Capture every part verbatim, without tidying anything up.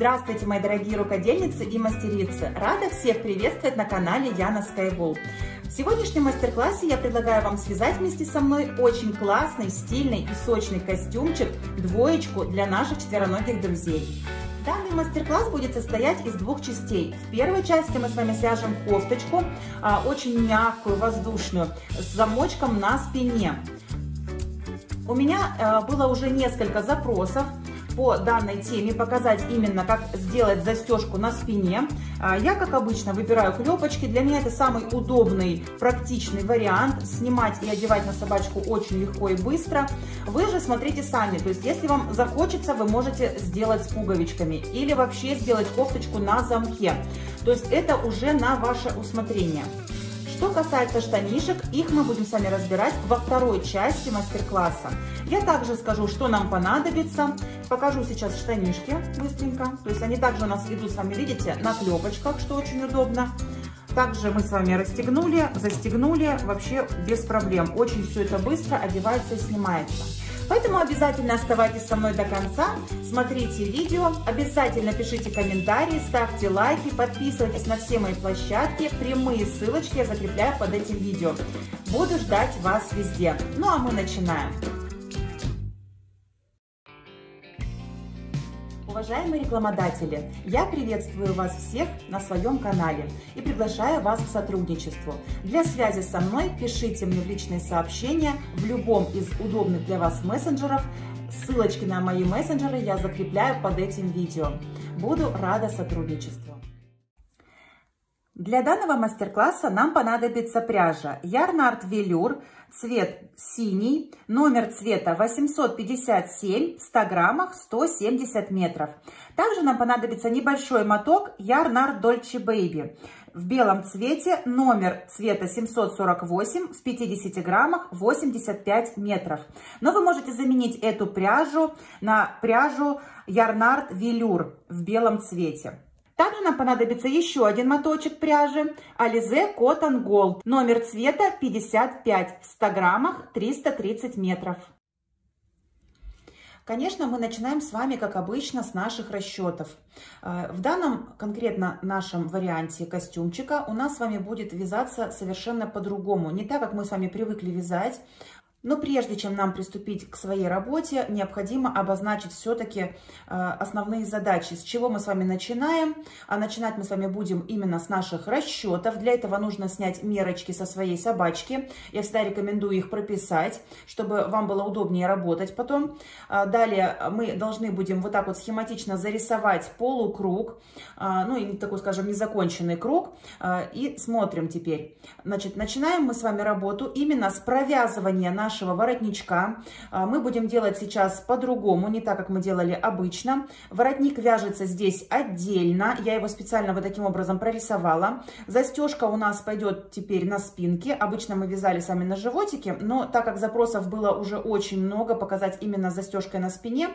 Здравствуйте, мои дорогие рукодельницы и мастерицы! Рада всех приветствовать на канале Яна Skywool. В сегодняшнем мастер-классе я предлагаю вам связать вместе со мной очень классный, стильный и сочный костюмчик, двоечку для наших четвероногих друзей. Данный мастер-класс будет состоять из двух частей. В первой части мы с вами свяжем кофточку, очень мягкую, воздушную, с замочком на спине. У меня было уже несколько запросов по данной теме, показать именно, как сделать застежку на спине. Я, как обычно, выбираю клепочки. Для меня это самый удобный, практичный вариант. Снимать и одевать на собачку очень легко и быстро. Вы же смотрите сами. То есть, если вам захочется, вы можете сделать с пуговичками или вообще сделать кофточку на замке. То есть, это уже на ваше усмотрение. Что касается штанишек, их мы будем с вами разбирать во второй части мастер-класса. Я также скажу, что нам понадобится. Покажу сейчас штанишки быстренько. То есть они также у нас идут, с вами видите, на клепочках, что очень удобно. Также мы с вами расстегнули, застегнули, вообще без проблем. Очень все это быстро одевается и снимается. Поэтому обязательно оставайтесь со мной до конца, смотрите видео, обязательно пишите комментарии, ставьте лайки, подписывайтесь на все мои площадки, прямые ссылочки я закрепляю под этим видео. Буду ждать вас везде. Ну а мы начинаем. Уважаемые рекламодатели, я приветствую вас всех на своем канале и приглашаю вас к сотрудничеству. Для связи со мной пишите мне в личные сообщения в любом из удобных для вас мессенджеров. Ссылочки на мои мессенджеры я закрепляю под этим видео. Буду рада сотрудничеству. Для данного мастер-класса нам понадобится пряжа YarnArt Velour, цвет синий, номер цвета восемьсот пятьдесят семь, в ста граммах сто семьдесят метров. Также нам понадобится небольшой моток YarnArt Dolce Baby в белом цвете, номер цвета семьсот сорок восемь, в пятидесяти граммах восемьдесят пять метров. Но вы можете заменить эту пряжу на пряжу YarnArt Velour в белом цвете. Также нам понадобится еще один моточек пряжи Alize Cotton Gold, номер цвета пятьдесят пять, в ста граммах триста тридцать метров. Конечно, мы начинаем с вами, как обычно, с наших расчетов. В данном конкретно нашем варианте костюмчика у нас с вами будет вязаться совершенно по-другому, не так, как мы с вами привыкли вязать. Но прежде чем нам приступить к своей работе, необходимо обозначить все-таки основные задачи, с чего мы с вами начинаем. А начинать мы с вами будем именно с наших расчетов. Для этого нужно снять мерочки со своей собачки. Я всегда рекомендую их прописать, чтобы вам было удобнее работать потом. Далее мы должны будем вот так вот схематично зарисовать полукруг, ну и такой, скажем, незаконченный круг. И смотрим теперь. Значит, начинаем мы с вами работу именно с провязывания нашей нашего воротничка. Мы будем делать сейчас по-другому, не так, как мы делали обычно. Воротник вяжется здесь отдельно, я его специально вот таким образом прорисовала. Застежка у нас пойдет теперь на спинке, обычно мы вязали сами на животике, но так как запросов было уже очень много показать именно застежкой на спине,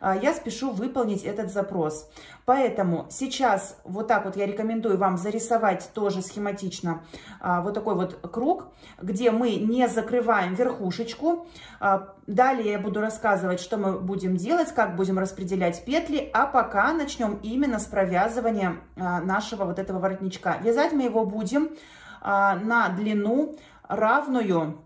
я спешу выполнить этот запрос. Поэтому сейчас вот так вот я рекомендую вам зарисовать тоже схематично вот такой вот круг, где мы не закрываем верхушку. Далее я буду рассказывать, что мы будем делать, как будем распределять петли, а пока начнем именно с провязывания нашего вот этого воротничка. Вязать мы его будем на длину, равную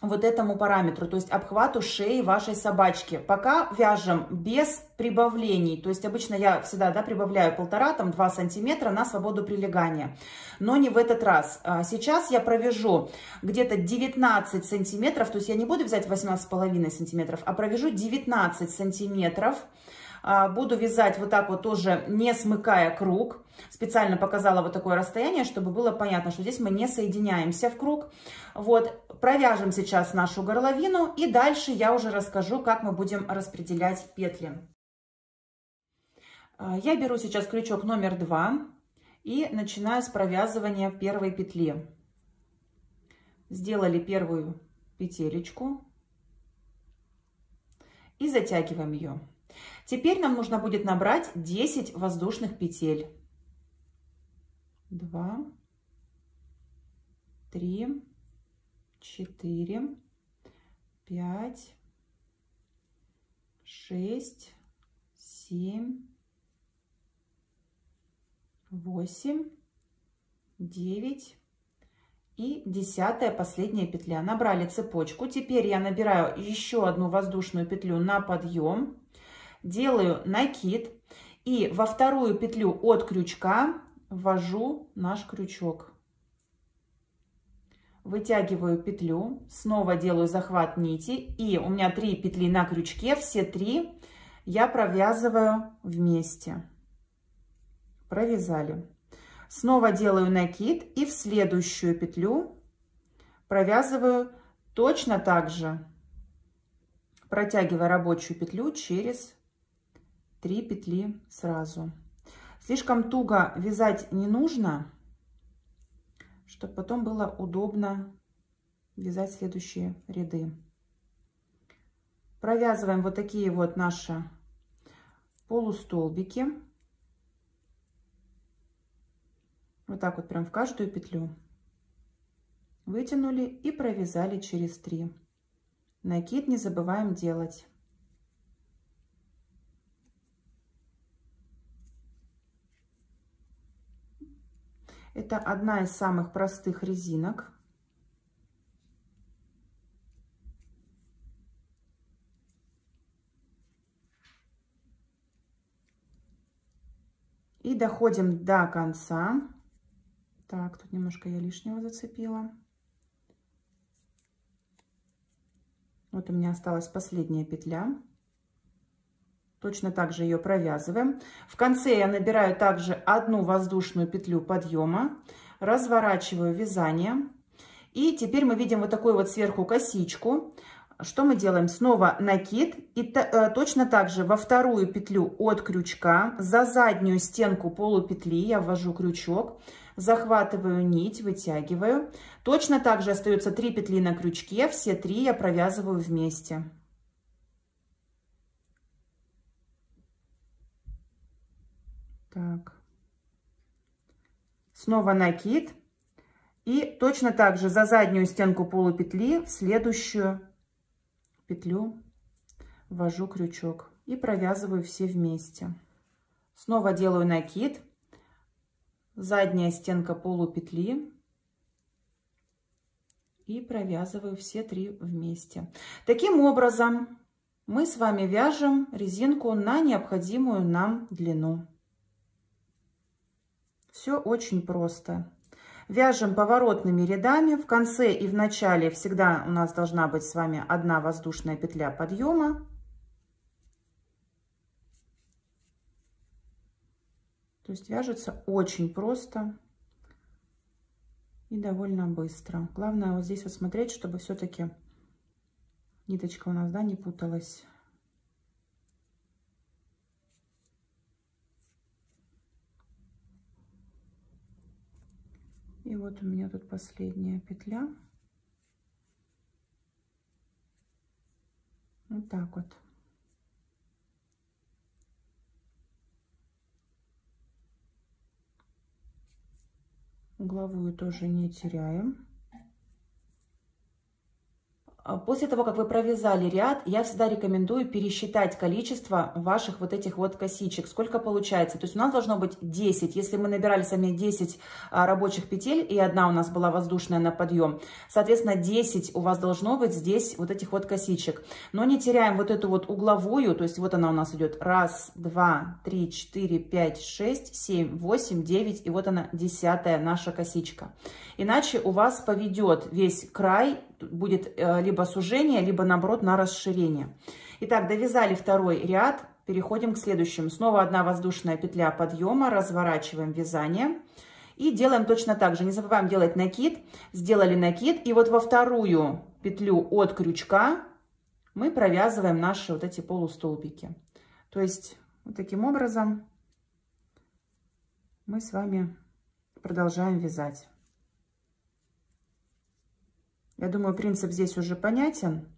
вот этому параметру, то есть обхвату шеи вашей собачки. Пока вяжем без прибавлений, то есть обычно я всегда, да, прибавляю полтора, там два сантиметра на свободу прилегания, но не в этот раз. Сейчас я провяжу где-то девятнадцать сантиметров, то есть я не буду вязать восемнадцать с половиной сантиметров, а провяжу девятнадцать сантиметров. Буду вязать вот так вот тоже, не смыкая круг. Специально показала вот такое расстояние, чтобы было понятно, что здесь мы не соединяемся в круг. Вот, провяжем сейчас нашу горловину, и дальше я уже расскажу, как мы будем распределять петли. Я беру сейчас крючок номер два и начинаю с провязывания первой петли. Сделали первую петелечку и затягиваем ее. Теперь нам нужно будет набрать десять воздушных петель. Два, три, четыре, пять, шесть, семь, восемь, девять и десятая последняя петля. Набрали цепочку. Теперь я набираю еще одну воздушную петлю на подъем, делаю накид и во вторую петлю от крючка ввожу наш крючок. Вытягиваю петлю, снова делаю захват нити, и у меня три петли на крючке, все три я провязываю вместе. Провязали. Снова делаю накид и в следующую петлю провязываю точно так же, протягивая рабочую петлю через три петли сразу. Слишком туго вязать не нужно, чтобы потом было удобно вязать следующие ряды. Провязываем вот такие вот наши полустолбики. Вот так вот прям в каждую петлю. Вытянули и провязали через три. Накид не забываем делать. Это одна из самых простых резинок. И доходим до конца. Так, тут немножко я лишнего зацепила. Вот у меня осталась последняя петля. Точно так же ее провязываем. В конце я набираю также одну воздушную петлю подъема, разворачиваю вязание. И теперь мы видим вот такую вот сверху косичку. Что мы делаем? Снова накид. И точно так же во вторую петлю от крючка за заднюю стенку полупетли я ввожу крючок, захватываю нить, вытягиваю. Точно так же остается три петли на крючке. Все три я провязываю вместе. Так. Снова накид и точно так же за заднюю стенку полупетли в следующую петлю ввожу крючок и провязываю все вместе. Снова делаю накид, задняя стенка полупетли и провязываю все три вместе. Таким образом мы с вами вяжем резинку на необходимую нам длину. Все очень просто. Вяжем поворотными рядами. В конце и в начале всегда у нас должна быть с вами одна воздушная петля подъема. То есть вяжется очень просто и довольно быстро. Главное вот здесь вот смотреть, чтобы все-таки ниточка у нас, да, не путалась. И вот у меня тут последняя петля. Вот так вот. Угловую тоже не теряем. После того, как вы провязали ряд, я всегда рекомендую пересчитать количество ваших вот этих вот косичек. Сколько получается? То есть у нас должно быть десять. Если мы набирали сами десять рабочих петель, и одна у нас была воздушная на подъем, соответственно, десять у вас должно быть здесь вот этих вот косичек. Но не теряем вот эту вот угловую, то есть вот она у нас идет раз, два, три, четыре, пять, шесть, семь, восемь, девять, и вот она десятая наша косичка. Иначе у вас поведет весь край, будет либо сужение, либо наоборот на расширение. Итак, довязали второй ряд, переходим к следующему. Снова одна воздушная петля подъема, разворачиваем вязание и делаем точно так же. Не забываем делать накид. Сделали накид, и вот во вторую петлю от крючка мы провязываем наши вот эти полустолбики. То есть вот таким образом мы с вами продолжаем вязать. Я думаю, принцип здесь уже понятен.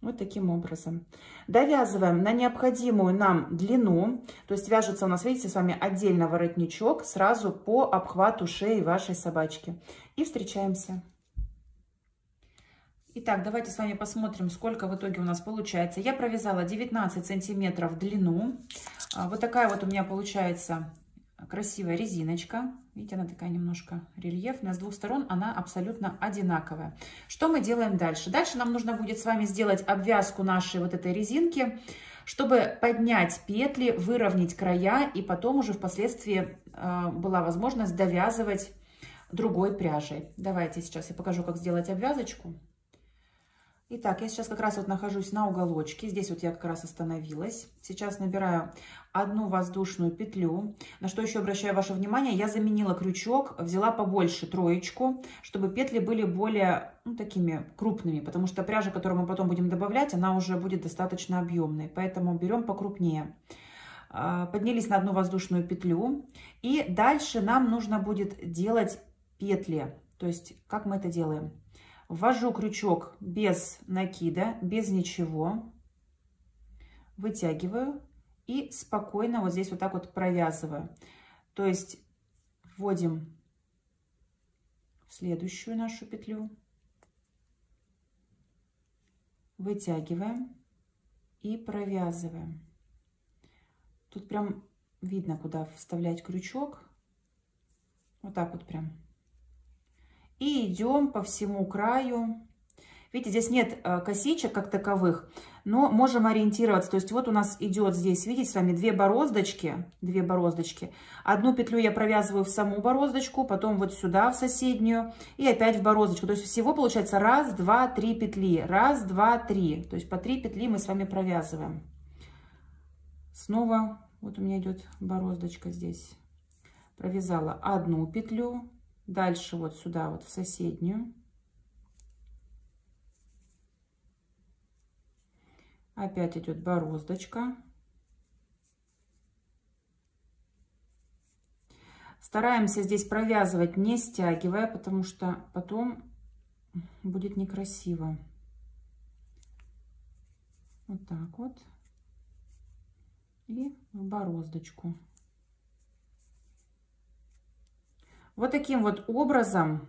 Вот таким образом. Довязываем на необходимую нам длину. То есть вяжется у нас, видите, с вами отдельно воротничок сразу по обхвату шеи вашей собачки. И встречаемся. Итак, давайте с вами посмотрим, сколько в итоге у нас получается. Я провязала девятнадцать сантиметров в длину. Вот такая вот у меня получается красивая резиночка. Видите, она такая немножко рельефная. С двух сторон она абсолютно одинаковая. Что мы делаем дальше? Дальше нам нужно будет с вами сделать обвязку нашей вот этой резинки, чтобы поднять петли, выровнять края, и потом уже впоследствии была возможность довязывать другой пряжей. Давайте сейчас я покажу, как сделать обвязочку. Итак, я сейчас как раз вот нахожусь на уголочке, здесь вот я как раз остановилась. Сейчас набираю одну воздушную петлю. На что еще обращаю ваше внимание, я заменила крючок, взяла побольше троечку, чтобы петли были более, ну, такими крупными, потому что пряжа, которую мы потом будем добавлять, она уже будет достаточно объемной, поэтому берем покрупнее. Поднялись на одну воздушную петлю, и дальше нам нужно будет делать петли. То есть, как мы это делаем? Ввожу крючок без накида, без ничего, вытягиваю и спокойно вот здесь вот так вот провязываю. То есть вводим в следующую нашу петлю, вытягиваем и провязываем. Тут прям видно, куда вставлять крючок. Вот так вот прям. И идем по всему краю. Видите, здесь нет косичек как таковых, но можем ориентироваться. То есть вот у нас идет здесь, видите, с вами две бороздочки, две бороздочки. Одну петлю я провязываю в саму бороздочку, потом вот сюда в соседнюю и опять в бороздочку. То есть всего получается раз, два, три петли, раз, два, три. То есть по три петли мы с вами провязываем. Снова вот у меня идет бороздочка здесь. Провязала одну петлю. Дальше вот сюда, вот в соседнюю. Опять идет бороздочка. Стараемся здесь провязывать, не стягивая, потому что потом будет некрасиво. Вот так вот. И в бороздочку. Вот таким вот образом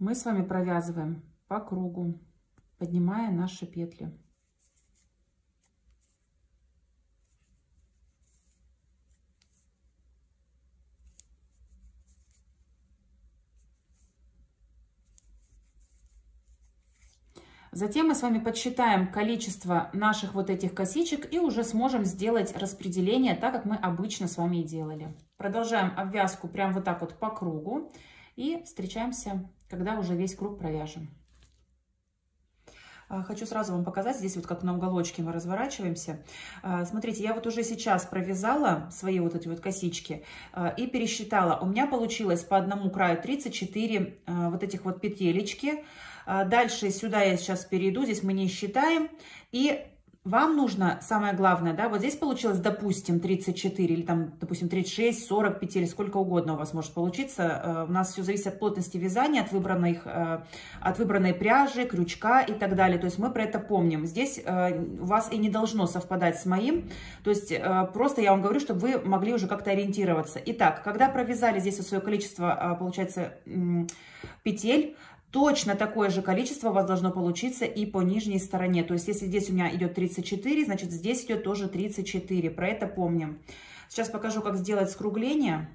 мы с вами провязываем по кругу, поднимая наши петли. Затем мы с вами подсчитаем количество наших вот этих косичек и уже сможем сделать распределение так, как мы обычно с вами и делали. Продолжаем обвязку прям вот так вот по кругу и встречаемся, когда уже весь круг провяжем. Хочу сразу вам показать, здесь вот как на уголочке мы разворачиваемся. Смотрите, я вот уже сейчас провязала свои вот эти вот косички и пересчитала. У меня получилось по одному краю тридцать четыре вот этих вот петелечки. Дальше сюда я сейчас перейду, здесь мы не считаем. И вам нужно, самое главное, да, вот здесь получилось, допустим, тридцать четыре или там, допустим, тридцать шесть, сорок петель, сколько угодно у вас может получиться. У нас все зависит от плотности вязания, от выбранных, от выбранной пряжи, крючка и так далее. То есть мы про это помним. Здесь у вас и не должно совпадать с моим. То есть просто я вам говорю, чтобы вы могли уже как-то ориентироваться. Итак, когда провязали здесь свое количество, получается, петель, точно такое же количество у вас должно получиться и по нижней стороне. То есть, если здесь у меня идет тридцать четыре, значит, здесь идет тоже тридцать четыре. Про это помним. Сейчас покажу, как сделать скругление.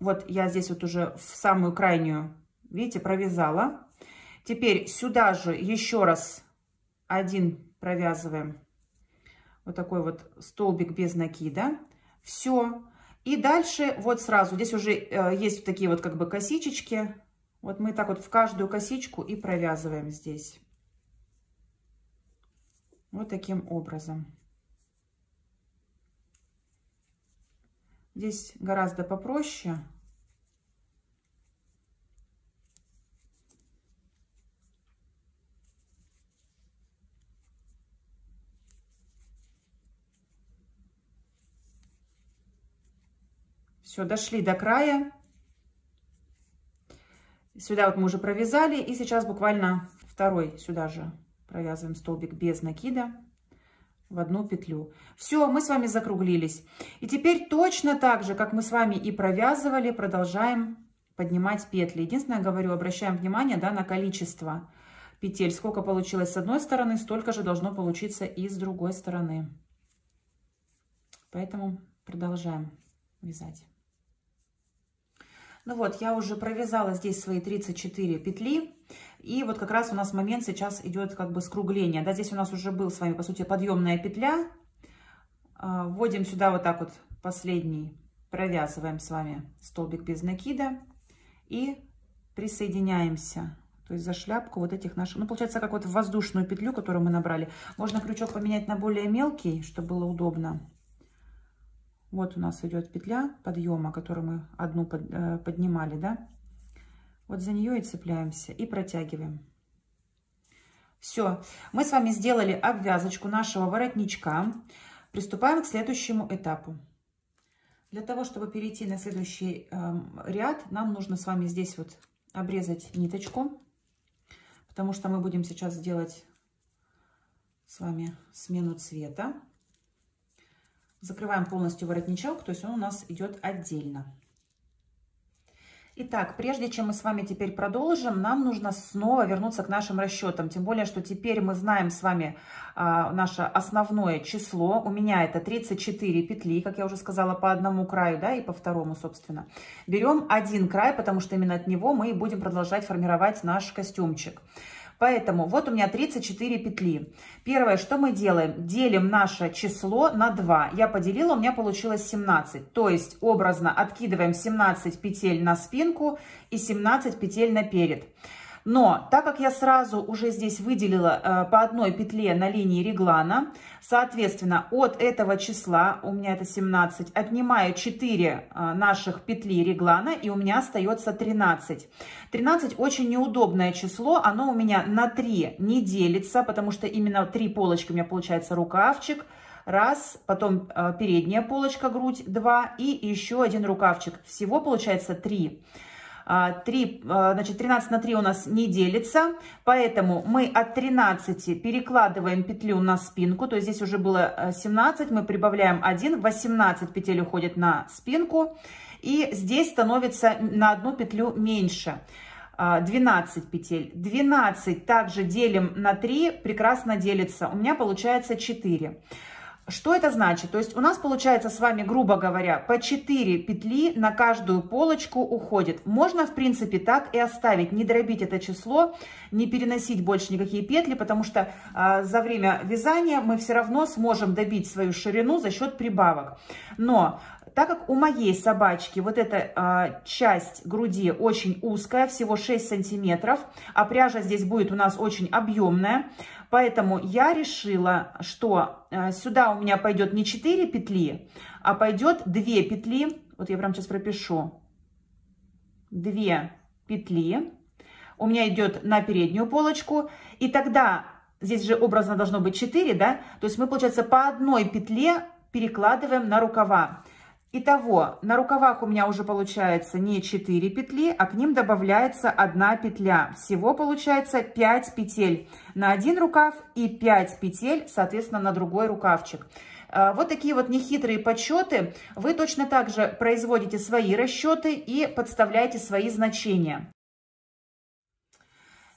Вот я здесь вот уже в самую крайнюю, видите, провязала. Теперь сюда же еще раз один провязываем. Вот такой вот столбик без накида. Все. И дальше вот сразу. Здесь уже есть вот такие вот как бы косичечки. Вот мы так вот в каждую косичку и провязываем здесь. Вот таким образом. Здесь гораздо попроще. Все, дошли до края. Сюда вот мы уже провязали, и сейчас буквально второй сюда же провязываем столбик без накида в одну петлю. Все, мы с вами закруглились. И теперь точно так же, как мы с вами и провязывали, продолжаем поднимать петли. Единственное, говорю, обращаем внимание, да, на количество. петель. Сколько получилось с одной стороны, столько же должно получиться и с другой стороны. Поэтому продолжаем вязать. Ну вот, я уже провязала здесь свои тридцать четыре петли. И вот как раз у нас момент сейчас идет как бы скругление. Да, здесь у нас уже был с вами, по сути, подъемная петля. Вводим сюда вот так вот последний, провязываем с вами столбик без накида и присоединяемся. То есть за шляпку вот этих наших, ну получается как вот в воздушную петлю, которую мы набрали. Можно крючок поменять на более мелкий, чтобы было удобно. Вот у нас идет петля подъема, которую мы одну под, э, поднимали, да. Вот за нее и цепляемся, и протягиваем. Все, мы с вами сделали обвязочку нашего воротничка. Приступаем к следующему этапу. Для того, чтобы перейти на следующий э, ряд, нам нужно с вами здесь вот обрезать ниточку, потому что мы будем сейчас делать с вами смену цвета. Закрываем полностью воротничок, то есть он у нас идет отдельно. Итак, прежде чем мы с вами теперь продолжим, нам нужно снова вернуться к нашим расчетам. Тем более, что теперь мы знаем с вами а, наше основное число. У меня это тридцать четыре петли, как я уже сказала, по одному краю, да, и по второму, собственно. Берем один край, потому что именно от него мы и будем продолжать формировать наш костюмчик. Поэтому вот у меня тридцать четыре петли. Первое, что мы делаем, делим наше число на два. Я поделила, у меня получилось семнадцать. То есть образно откидываем семнадцать петель на спинку и семнадцать петель наперед. Но так как я сразу уже здесь выделила э, по одной петле на линии реглана, соответственно, от этого числа, у меня это семнадцать, отнимаю четыре э, наших петли реглана, и у меня остается тринадцать. тринадцать очень неудобное число, оно у меня на три не делится, потому что именно три полочки у меня получается рукавчик, раз, потом э, передняя полочка, грудь, два, и еще один рукавчик. Всего получается три. три, значит, тринадцать на три у нас не делится, поэтому мы от тринадцати перекладываем петлю на спинку, то есть здесь уже было семнадцать, мы прибавляем один, восемнадцать петель уходит на спинку, и здесь становится на одну петлю меньше, двенадцать петель. двенадцать также делим на три, прекрасно делится, у меня получается четыре. Что это значит? То есть у нас получается с вами, грубо говоря, по четыре петли на каждую полочку уходит. Можно, в принципе, так и оставить, не дробить это число, не переносить больше никакие петли, потому что э, за время вязания мы все равно сможем добить свою ширину за счет прибавок. Но так как у моей собачки вот эта э, часть груди очень узкая, всего шесть сантиметров, а пряжа здесь будет у нас очень объемная, поэтому я решила, что сюда у меня пойдет не четыре петли, а пойдет две петли. Вот я прям сейчас пропишу. две петли. У меня идет на переднюю полочку. И тогда здесь же образно должно быть четыре, да? То есть мы, получается, по одной петле перекладываем на рукава. Итого, на рукавах у меня уже получается не четыре петли, а к ним добавляется одна петля. Всего получается пять петель на один рукав и пять петель, соответственно, на другой рукавчик. Вот такие вот нехитрые подсчеты. Вы точно так же производите свои расчеты и подставляете свои значения.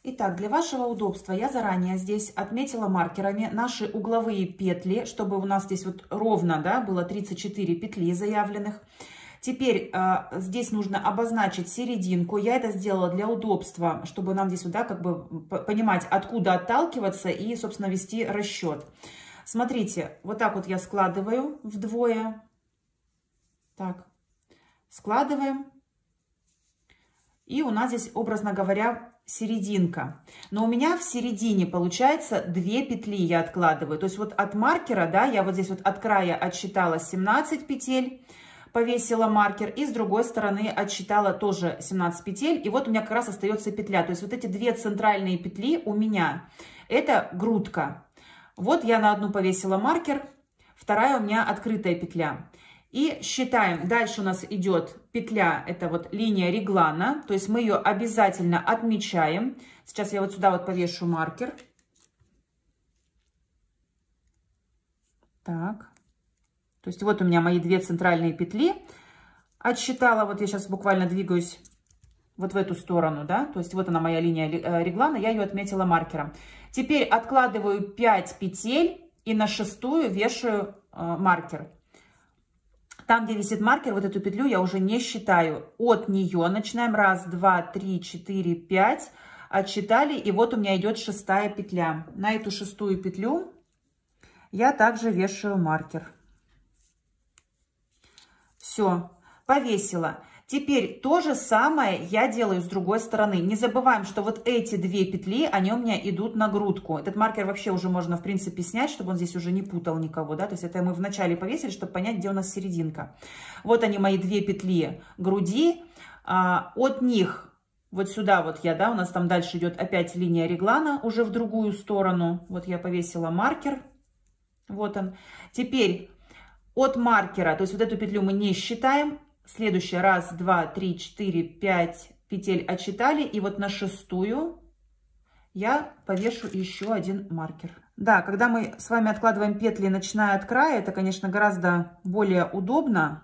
Итак, для вашего удобства я заранее здесь отметила маркерами наши угловые петли, чтобы у нас здесь вот ровно, да, было тридцать четыре петли заявленных. Теперь а, здесь нужно обозначить серединку. Я это сделала для удобства, чтобы нам здесь сюда как бы понимать, откуда отталкиваться и, собственно, вести расчет. Смотрите, вот так вот я складываю вдвое. Так, складываем. И у нас здесь, образно говоря, серединка. Но у меня в середине получается две петли я откладываю. То есть вот от маркера, да, я вот здесь вот от края отсчитала семнадцать петель, повесила маркер, и с другой стороны отсчитала тоже семнадцать петель. И вот у меня как раз остается петля. То есть вот эти две центральные петли у меня, это грудка. Вот я на одну повесила маркер, вторая у меня открытая петля. И считаем, дальше у нас идет петля, это вот линия реглана, то есть мы ее обязательно отмечаем. Сейчас я вот сюда вот повешу маркер. Так, то есть вот у меня мои две центральные петли. Отсчитала, вот я сейчас буквально двигаюсь вот в эту сторону, да, то есть вот она моя линия реглана, я ее отметила маркером. Теперь откладываю пять петель и на шестую вешаю маркер. Там, где висит маркер, вот эту петлю я уже не считаю. От нее начинаем раз, два, три, четыре, пять, отсчитали, и вот у меня идет шестая петля. На эту шестую петлю я также вешаю маркер. Все, повесила. Теперь то же самое я делаю с другой стороны. Не забываем, что вот эти две петли, они у меня идут на грудку. Этот маркер вообще уже можно, в принципе, снять, чтобы он здесь уже не путал никого, да. То есть это мы вначале повесили, чтобы понять, где у нас серединка. Вот они, мои две петли груди. А, от них вот сюда вот я, да, у нас там дальше идет опять линия реглана уже в другую сторону. Вот я повесила маркер. Вот он. Теперь от маркера, то есть вот эту петлю мы не считаем. Следующее, раз, два, три, четыре, пять петель отсчитали. И вот на шестую я повешу еще один маркер. Да, когда мы с вами откладываем петли, начиная от края, это, конечно, гораздо более удобно.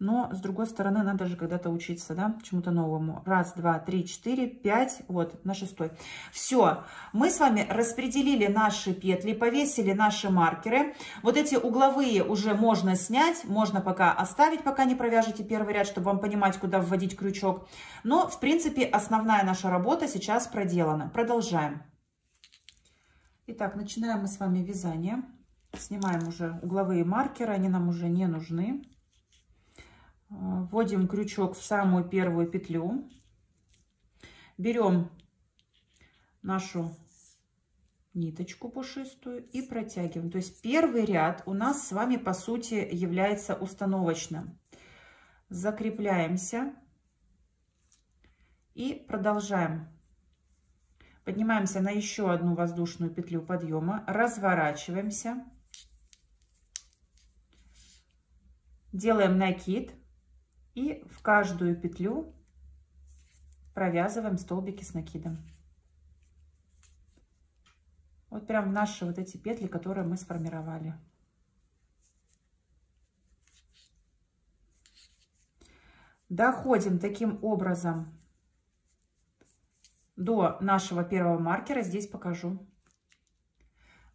Но, с другой стороны, надо же когда-то учиться, да, чему-то новому. Раз, два, три, четыре, пять, вот, на шестой. Все, мы с вами распределили наши петли, повесили наши маркеры. Вот эти угловые уже можно снять, можно пока оставить, пока не провяжете первый ряд, чтобы вам понимать, куда вводить крючок. Но, в принципе, основная наша работа сейчас проделана. Продолжаем. Итак, начинаем мы с вами вязание. Снимаем уже угловые маркеры, они нам уже не нужны. Вводим крючок в самую первую петлю, берем нашу ниточку пушистую и протягиваем. То есть первый ряд у нас с вами, по сути, является установочным. Закрепляемся и продолжаем. Поднимаемся на еще одну воздушную петлю подъема, разворачиваемся, делаем накид. И в каждую петлю провязываем столбики с накидом. Вот прям в наши вот эти петли, которые мы сформировали. Доходим таким образом до нашего первого маркера. Здесь покажу.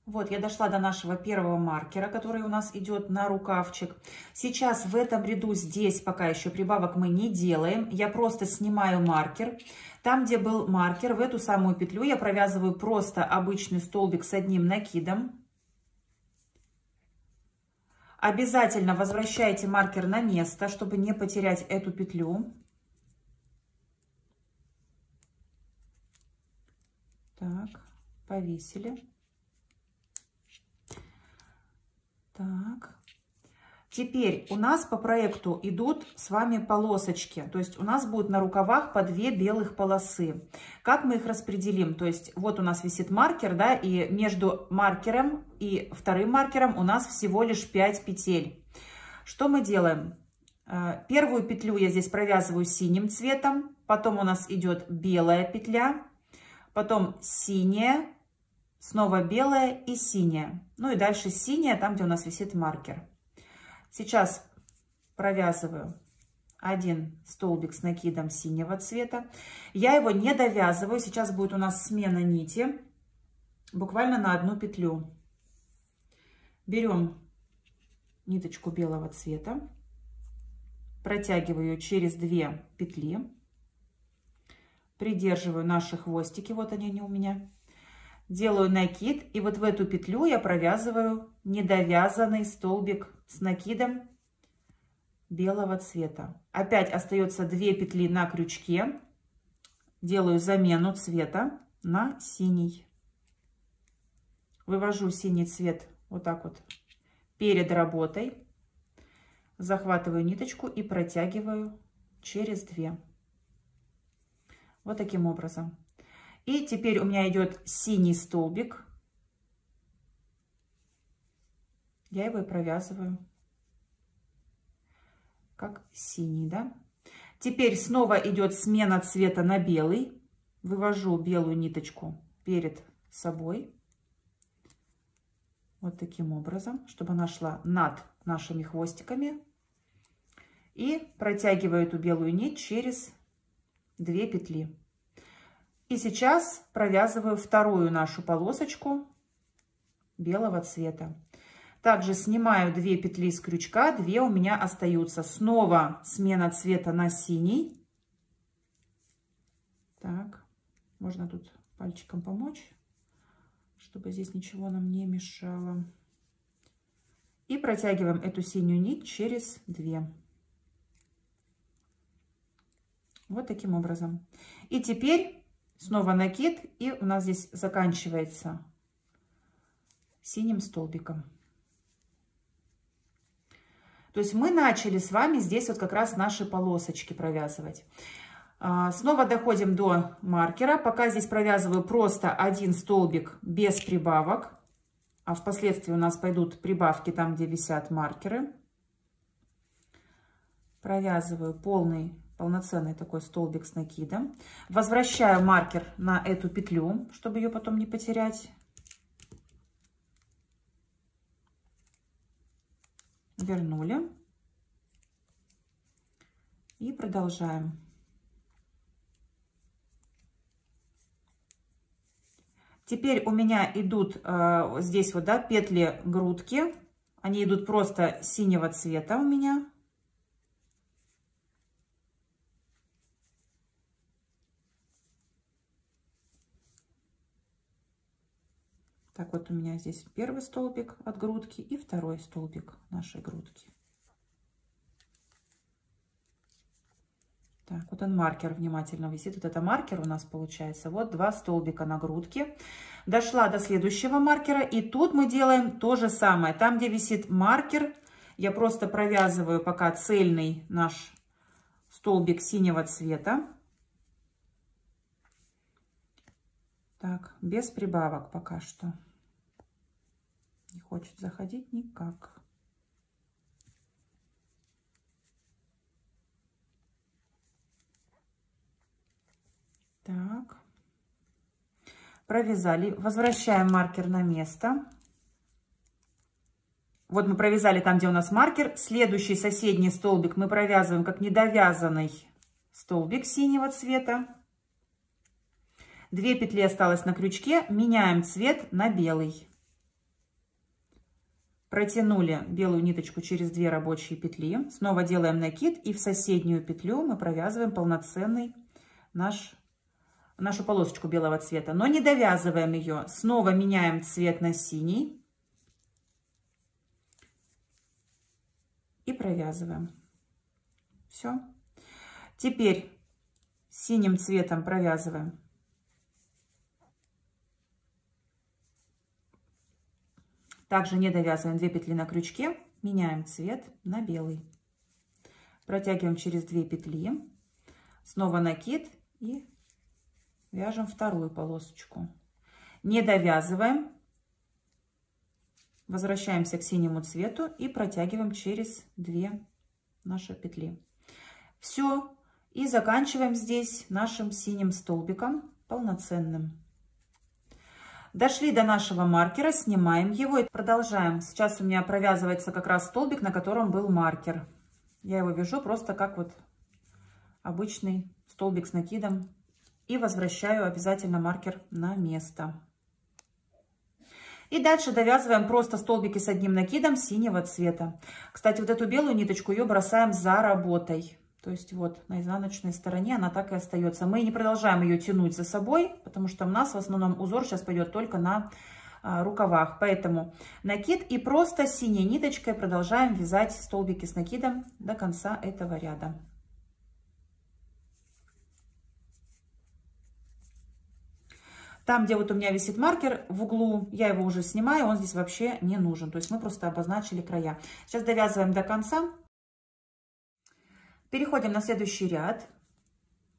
Вот, я дошла до нашего первого маркера, который у нас идет на рукавчик. Сейчас в этом ряду здесь пока еще прибавок мы не делаем. Я просто снимаю маркер. Там, где был маркер, в эту самую петлю я провязываю просто обычный столбик с одним накидом. Обязательно возвращайте маркер на место, чтобы не потерять эту петлю. Так, повесили. Так, теперь у нас по проекту идут с вами полосочки, то есть у нас будет на рукавах по две белых полосы. Как мы их распределим? То есть вот у нас висит маркер, да, и между маркером и вторым маркером у нас всего лишь пять петель. Что мы делаем? Первую петлю я здесь провязываю синим цветом, потом у нас идет белая петля, потом синяя. Снова белая и синяя. Ну и дальше синяя, там, где у нас висит маркер. Сейчас провязываю один столбик с накидом синего цвета. Я его не довязываю. Сейчас будет у нас смена нити. Буквально на одну петлю. Берем ниточку белого цвета. Протягиваю через две петли. Придерживаю наши хвостики. Вот они, они у меня. Делаю накид, и вот в эту петлю я провязываю недовязанный столбик с накидом белого цвета. Опять остается две петли на крючке. Делаю замену цвета на синий. Вывожу синий цвет вот так вот перед работой. Захватываю ниточку и протягиваю через две. Вот таким образом. И теперь у меня идет синий столбик. Я его и провязываю как синий, да? Теперь снова идет смена цвета на белый. Вывожу белую ниточку перед собой. Вот таким образом, чтобы она шла над нашими хвостиками. И протягиваю эту белую нить через две петли. И сейчас провязываю вторую нашу полосочку белого цвета. Также снимаю две петли с крючка, две у меня остаются. Снова смена цвета на синий. Так, можно тут пальчиком помочь, чтобы здесь ничего нам не мешало. И протягиваем эту синюю нить через две. Вот таким образом. И теперь снова накид, и у нас здесь заканчивается синим столбиком. То есть мы начали с вами здесь вот как раз наши полосочки провязывать. Снова доходим до маркера. Пока здесь провязываю просто один столбик без прибавок. А впоследствии у нас пойдут прибавки там, где висят маркеры. Провязываю полный, полноценный такой столбик с накидом. Возвращаю маркер на эту петлю, чтобы ее потом не потерять. Вернули. И продолжаем. Теперь у меня идут э, здесь вот, да, петли грудки. Они идут просто синего цвета у меня. Так вот у меня здесь первый столбик от грудки и второй столбик нашей грудки. Так, вот он маркер внимательно висит. Вот это маркер у нас получается. Вот два столбика на грудке. Дошла до следующего маркера. И тут мы делаем то же самое. Там, где висит маркер, я просто провязываю пока цельный наш столбик синего цвета. Так, без прибавок пока что. Не хочет заходить никак. Так, провязали, возвращаем маркер на место. Вот мы провязали там, где у нас маркер. Следующий соседний столбик мы провязываем как недовязанный столбик синего цвета. Две петли осталось на крючке, меняем цвет на белый. Протянули белую ниточку через две рабочие петли. Снова делаем накид и в соседнюю петлю мы провязываем полноценный наш нашу полосочку белого цвета, но не довязываем ее. Снова меняем цвет на синий и провязываем. Все. Теперь синим цветом провязываем также, не довязываем, две петли на крючке, меняем цвет на белый, протягиваем через две петли, снова накид и вяжем вторую полосочку. Не довязываем. Возвращаемся к синему цвету и протягиваем через две наши петли. Все. И заканчиваем здесь нашим синим столбиком полноценным. Дошли до нашего маркера, снимаем его и продолжаем. Сейчас у меня провязывается как раз столбик, на котором был маркер. Я его вяжу просто как вот обычный столбик с накидом. И возвращаю обязательно маркер на место. И дальше довязываем просто столбики с одним накидом синего цвета. Кстати, вот эту белую ниточку ее бросаем за работой. То есть вот на изнаночной стороне она так и остается. Мы не продолжаем ее тянуть за собой, потому что у нас в основном узор сейчас пойдет только на а, рукавах. Поэтому накид и просто синей ниточкой продолжаем вязать столбики с накидом до конца этого ряда. Там, где вот у меня висит маркер в углу, я его уже снимаю, он здесь вообще не нужен. То есть мы просто обозначили края. Сейчас довязываем до конца. Переходим на следующий ряд.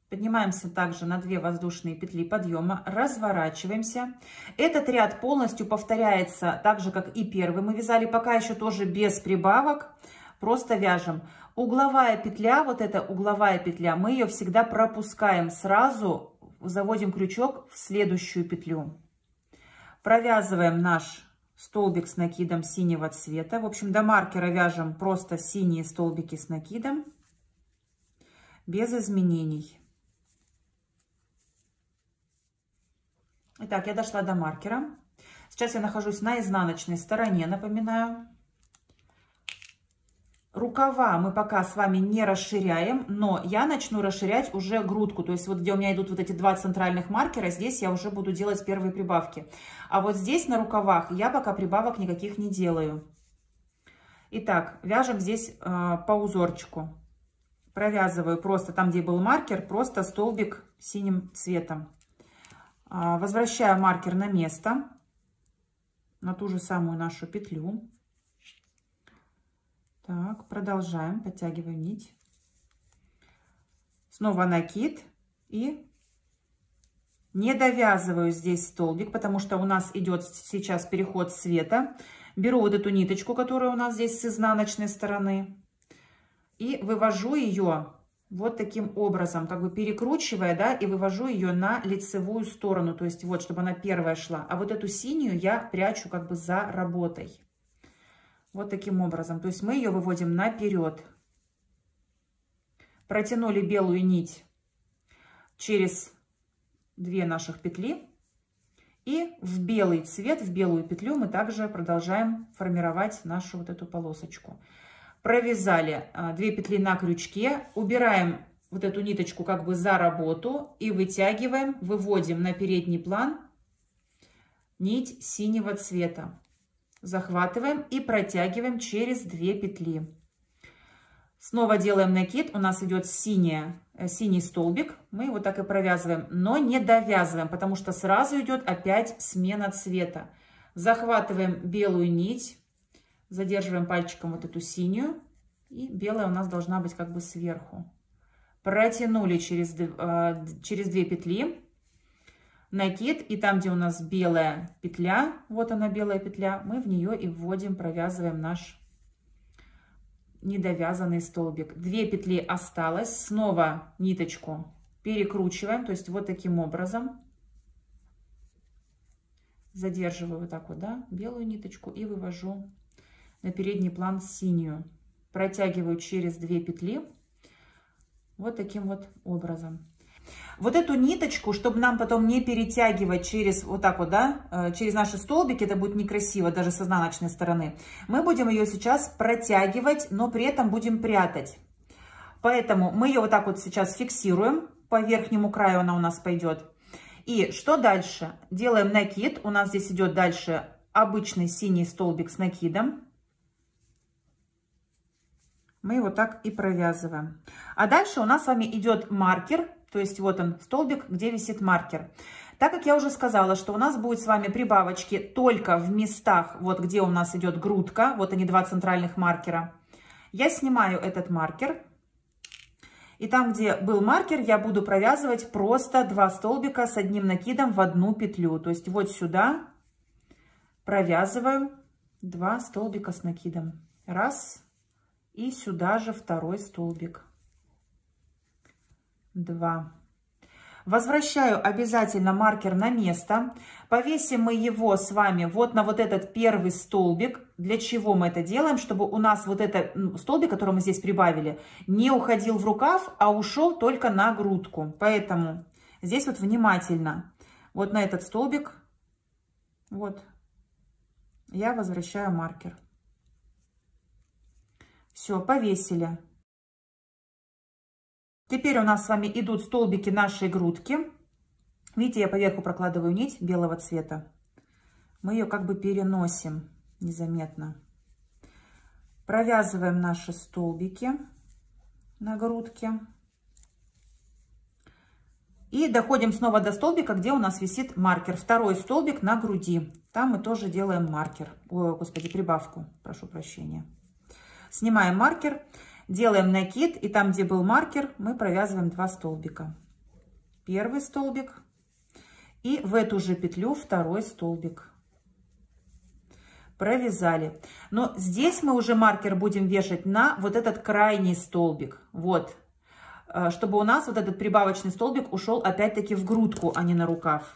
Поднимаемся также на две воздушные петли подъема. Разворачиваемся. Этот ряд полностью повторяется так же, как и первый. Мы вязали пока еще тоже без прибавок. Просто вяжем. Угловая петля, вот эта угловая петля, мы ее всегда пропускаем сразу. Заводим крючок в следующую петлю. Провязываем наш столбик с накидом синего цвета. В общем, до маркера вяжем просто синие столбики с накидом. Без изменений. Итак, я дошла до маркера. Сейчас я нахожусь на изнаночной стороне, напоминаю. Рукава мы пока с вами не расширяем, но я начну расширять уже грудку. То есть вот где у меня идут вот эти два центральных маркера, здесь я уже буду делать первые прибавки. А вот здесь на рукавах я пока прибавок никаких не делаю. Итак, вяжем здесь э, по узорчику. Провязываю просто там, где был маркер, просто столбик синим цветом. Э, возвращаю маркер на место, на ту же самую нашу петлю. Так, продолжаем, подтягиваем нить. Снова накид и не довязываю здесь столбик, потому что у нас идет сейчас переход цвета. Беру вот эту ниточку, которая у нас здесь с изнаночной стороны, и вывожу ее вот таким образом, как бы перекручивая, да, и вывожу ее на лицевую сторону, то есть вот, чтобы она первая шла. А вот эту синюю я прячу как бы за работой. Вот таким образом. То есть мы ее выводим наперед. Протянули белую нить через две наших петли. И в белый цвет, в белую петлю мы также продолжаем формировать нашу вот эту полосочку. Провязали две петли на крючке, убираем вот эту ниточку как бы за работу и вытягиваем, выводим на передний план нить синего цвета. Захватываем и протягиваем через две петли. Снова делаем накид, у нас идет синяя, синий столбик, мы его так и провязываем, но не довязываем, потому что сразу идет опять смена цвета. Захватываем белую нить, задерживаем пальчиком вот эту синюю, и белая у нас должна быть как бы сверху. Протянули через, через две петли, накид, и там, где у нас белая петля, вот она белая петля, мы в нее и вводим, провязываем наш недовязанный столбик. Две петли осталось, снова ниточку перекручиваем, то есть вот таким образом. Задерживаю вот так вот, да, белую ниточку и вывожу на передний план синюю. Протягиваю через две петли вот таким вот образом. Вот эту ниточку, чтобы нам потом не перетягивать через вот так вот, да, через наши столбики, это будет некрасиво даже с изнаночной стороны, мы будем ее сейчас протягивать, но при этом будем прятать. Поэтому мы ее вот так вот сейчас фиксируем, по верхнему краю она у нас пойдет. И что дальше? Делаем накид, у нас здесь идет дальше обычный синий столбик с накидом. Мы его так и провязываем. А дальше у нас с вами идет маркер. То есть вот он, столбик, где висит маркер. Так как я уже сказала, что у нас будет с вами прибавочки только в местах, вот где у нас идет грудка, вот они два центральных маркера, я снимаю этот маркер. И там, где был маркер, я буду провязывать просто два столбика с одним накидом в одну петлю. То есть вот сюда провязываю два столбика с накидом. Раз. И сюда же второй столбик. Два. Возвращаю обязательно маркер на место. Повесим мы его с вами вот на вот этот первый столбик. Для чего мы это делаем? Чтобы у нас вот этот столбик, который мы здесь прибавили, не уходил в рукав, а ушел только на грудку. Поэтому здесь вот внимательно. Вот на этот столбик вот я возвращаю маркер. Все, повесили. Теперь у нас с вами идут столбики нашей грудки. Видите, я поверху прокладываю нить белого цвета. Мы ее как бы переносим незаметно. Провязываем наши столбики на грудке. И доходим снова до столбика, где у нас висит маркер. Второй столбик на груди. Там мы тоже делаем маркер. Ой, господи, прибавку, прошу прощения. Снимаем маркер. Делаем накид, и там, где был маркер, мы провязываем два столбика. Первый столбик, и в эту же петлю второй столбик. Провязали. Но здесь мы уже маркер будем вешать на вот этот крайний столбик. Вот. Чтобы у нас вот этот прибавочный столбик ушел опять-таки в грудку, а не на рукав.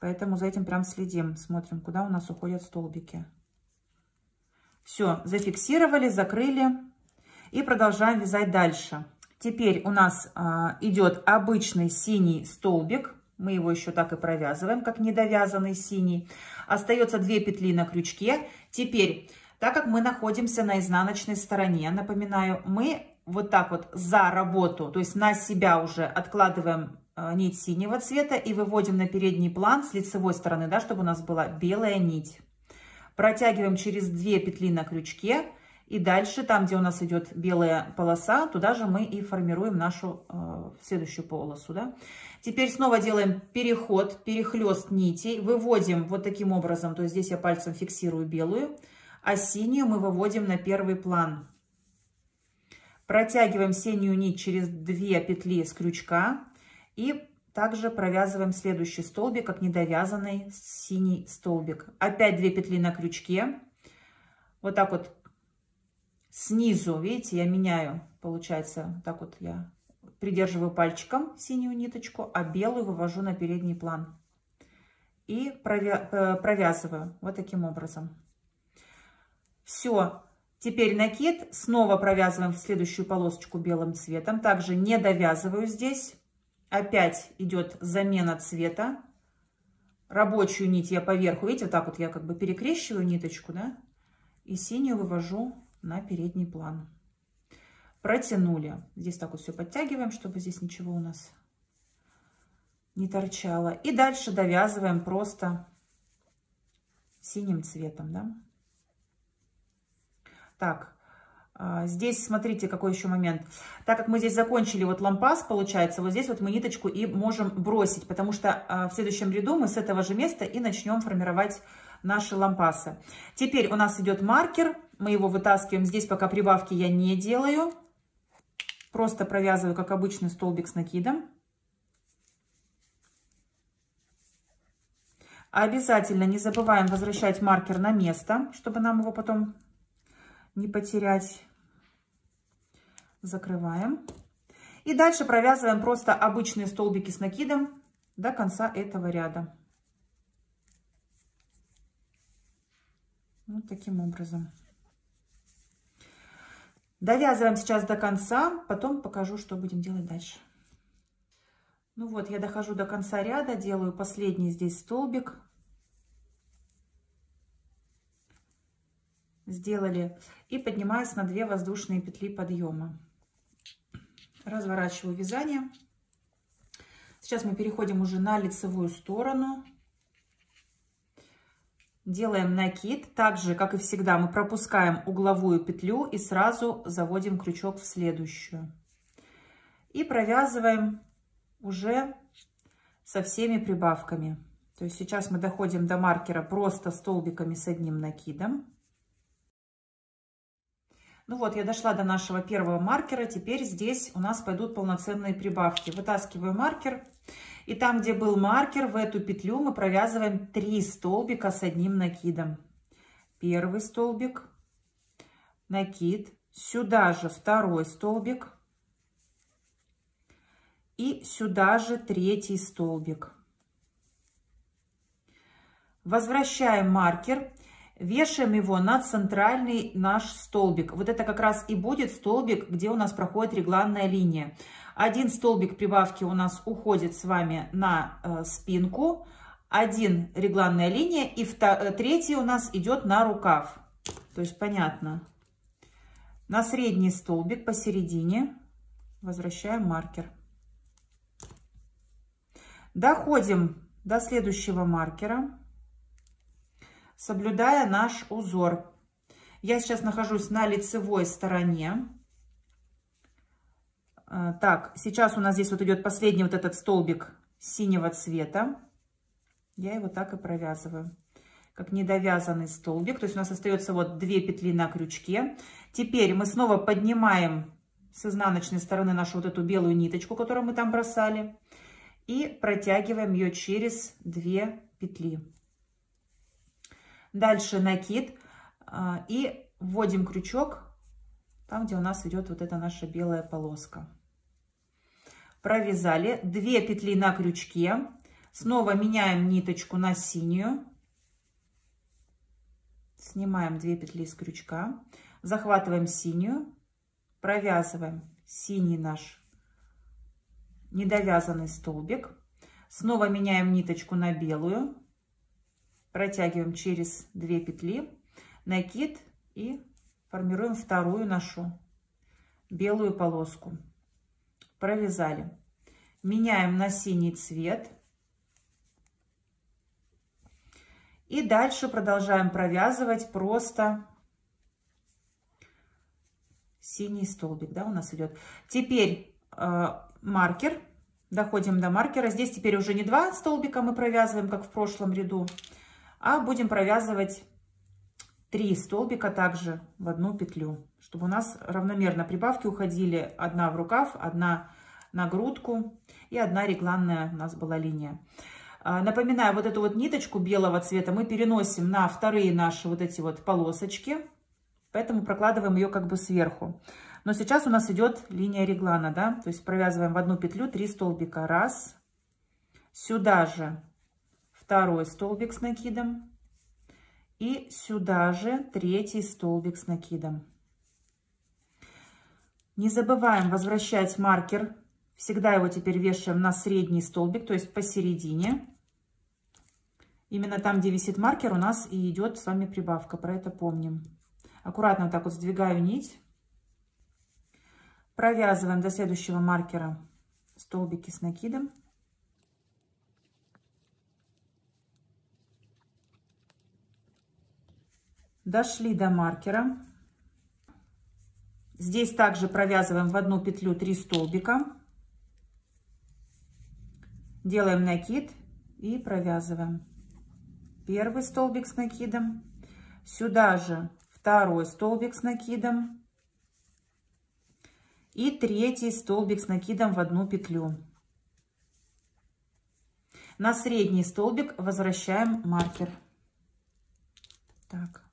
Поэтому за этим прям следим, смотрим, куда у нас уходят столбики. Все, зафиксировали, закрыли. И продолжаем вязать дальше. Теперь у нас а, идет обычный синий столбик. Мы его еще так и провязываем, как недовязанный синий. Остается две петли на крючке. Теперь, так как мы находимся на изнаночной стороне, напоминаю, мы вот так вот за работу, то есть на себя уже откладываем нить синего цвета и выводим на передний план с лицевой стороны, да, чтобы у нас была белая нить. Протягиваем через две петли на крючке. И дальше, там, где у нас идет белая полоса, туда же мы и формируем нашу э, следующую полосу. Да? Теперь снова делаем переход, перехлест нитей. Выводим вот таким образом. То есть здесь я пальцем фиксирую белую, а синюю мы выводим на первый план. Протягиваем синюю нить через две петли с крючка. И также провязываем следующий столбик, как недовязанный синий столбик. Опять две петли на крючке. Вот так вот. Снизу, видите, я меняю, получается, так вот я придерживаю пальчиком синюю ниточку, а белую вывожу на передний план. И провя- провязываю вот таким образом. Все. Теперь накид. Снова провязываем в следующую полосочку белым цветом. Также не довязываю здесь. Опять идет замена цвета. Рабочую нить я поверху, видите, вот так вот я как бы перекрещиваю ниточку, да, и синюю вывожу на передний план. Протянули. Здесь так вот все подтягиваем, чтобы здесь ничего у нас не торчало. И дальше довязываем просто синим цветом. Да? Так, здесь смотрите, какой еще момент. Так как мы здесь закончили вот лампас, получается, вот здесь вот мы ниточку и можем бросить, потому что в следующем ряду мы с этого же места и начнем формировать наши лампасы. Теперь у нас идет маркер. Мы его вытаскиваем. Здесь пока прибавки я не делаю. Просто провязываю, как обычный столбик с накидом. Обязательно не забываем возвращать маркер на место, чтобы нам его потом не потерять. Закрываем. И дальше провязываем просто обычные столбики с накидом до конца этого ряда. Вот таким образом. Довязываем сейчас до конца, потом покажу, что будем делать дальше. Ну вот, я дохожу до конца ряда, делаю последний здесь столбик. Сделали. И поднимаюсь на две воздушные петли подъема. Разворачиваю вязание. Сейчас мы переходим уже на лицевую сторону. Делаем накид, так же, как и всегда, мы пропускаем угловую петлю и сразу заводим крючок в следующую. И провязываем уже со всеми прибавками. То есть сейчас мы доходим до маркера просто столбиками с одним накидом. Ну вот, я дошла до нашего первого маркера, теперь здесь у нас пойдут полноценные прибавки. Вытаскиваю маркер. И там, где был маркер, в эту петлю мы провязываем три столбика с одним накидом. Первый столбик, накид, сюда же второй столбик и сюда же третий столбик. Возвращаем маркер, вешаем его на центральный наш столбик. Вот это как раз и будет столбик, где у нас проходит регланная линия. Один столбик прибавки у нас уходит с вами на э, спинку, один регланная линия и втор... третий у нас идет на рукав. То есть понятно. На средний столбик посередине возвращаем маркер. Доходим до следующего маркера, соблюдая наш узор. Я сейчас нахожусь на лицевой стороне. Так, сейчас у нас здесь вот идет последний вот этот столбик синего цвета. Я его так и провязываю, как недовязанный столбик. То есть у нас остается вот две петли на крючке. Теперь мы снова поднимаем с изнаночной стороны нашу вот эту белую ниточку, которую мы там бросали. И протягиваем ее через две петли. Дальше накид. И вводим крючок там, где у нас идет вот эта наша белая полоска. Провязали две петли на крючке, снова меняем ниточку на синюю, снимаем две петли с крючка, захватываем синюю, провязываем синий наш недовязанный столбик, Снова меняем ниточку на белую, протягиваем через две петли, накид и формируем вторую нашу белую полоску. Провязали. Меняем на синий цвет. И дальше продолжаем провязывать просто синий столбик, да, у нас идет. Теперь э, маркер. Доходим до маркера. Здесь теперь уже не два столбика мы провязываем, как в прошлом ряду, а будем провязывать три столбика также в одну петлю, чтобы у нас равномерно прибавки уходили. Одна в рукав, одна на грудку и одна регланная у нас была линия. Напоминаю, вот эту вот ниточку белого цвета мы переносим на вторые наши вот эти вот полосочки, поэтому прокладываем ее как бы сверху. Но сейчас у нас идет линия реглана, да, то есть провязываем в одну петлю три столбика. Раз, сюда же второй столбик с накидом и сюда же третий столбик с накидом. Не забываем возвращать маркер. Всегда его теперь вешаем на средний столбик, то есть посередине. Именно там, где висит маркер, у нас и идет с вами прибавка, про это помним. Аккуратно вот так вот сдвигаю нить. Провязываем до следующего маркера столбики с накидом. Дошли до маркера. Здесь также провязываем в одну петлю три столбика. Делаем накид и провязываем первый столбик с накидом, сюда же второй столбик с накидом и третий столбик с накидом в одну петлю. На средний столбик возвращаем маркер. Так,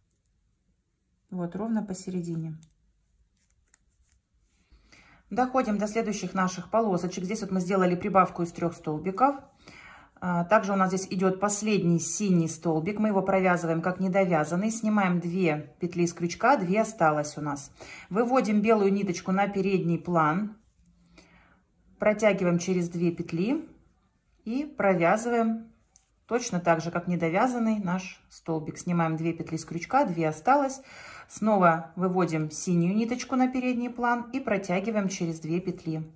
вот ровно посередине. Доходим до следующих наших полосочек. Здесь вот мы сделали прибавку из трех столбиков. Также у нас здесь идет последний синий столбик. Мы его провязываем как недовязанный. Снимаем две петли с крючка, две осталось у нас. Выводим белую ниточку на передний план. Протягиваем через две петли и провязываем точно так же, как недовязанный наш столбик. Снимаем две петли с крючка, две осталось. Снова выводим синюю ниточку на передний план и протягиваем через две петли.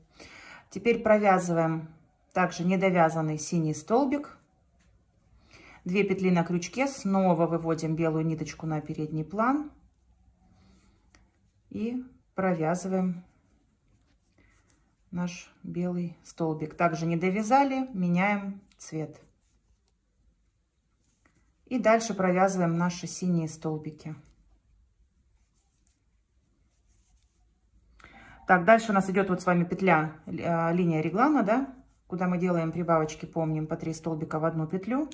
Теперь провязываем также недовязанный синий столбик. две петли на крючке, снова выводим белую ниточку на передний план и провязываем наш белый столбик. Также не довязали, меняем цвет. И дальше провязываем наши синие столбики. Так, дальше у нас идет вот с вами петля, э, линия реглана, да, куда мы делаем прибавочки, помним, по три столбика в одну петлю.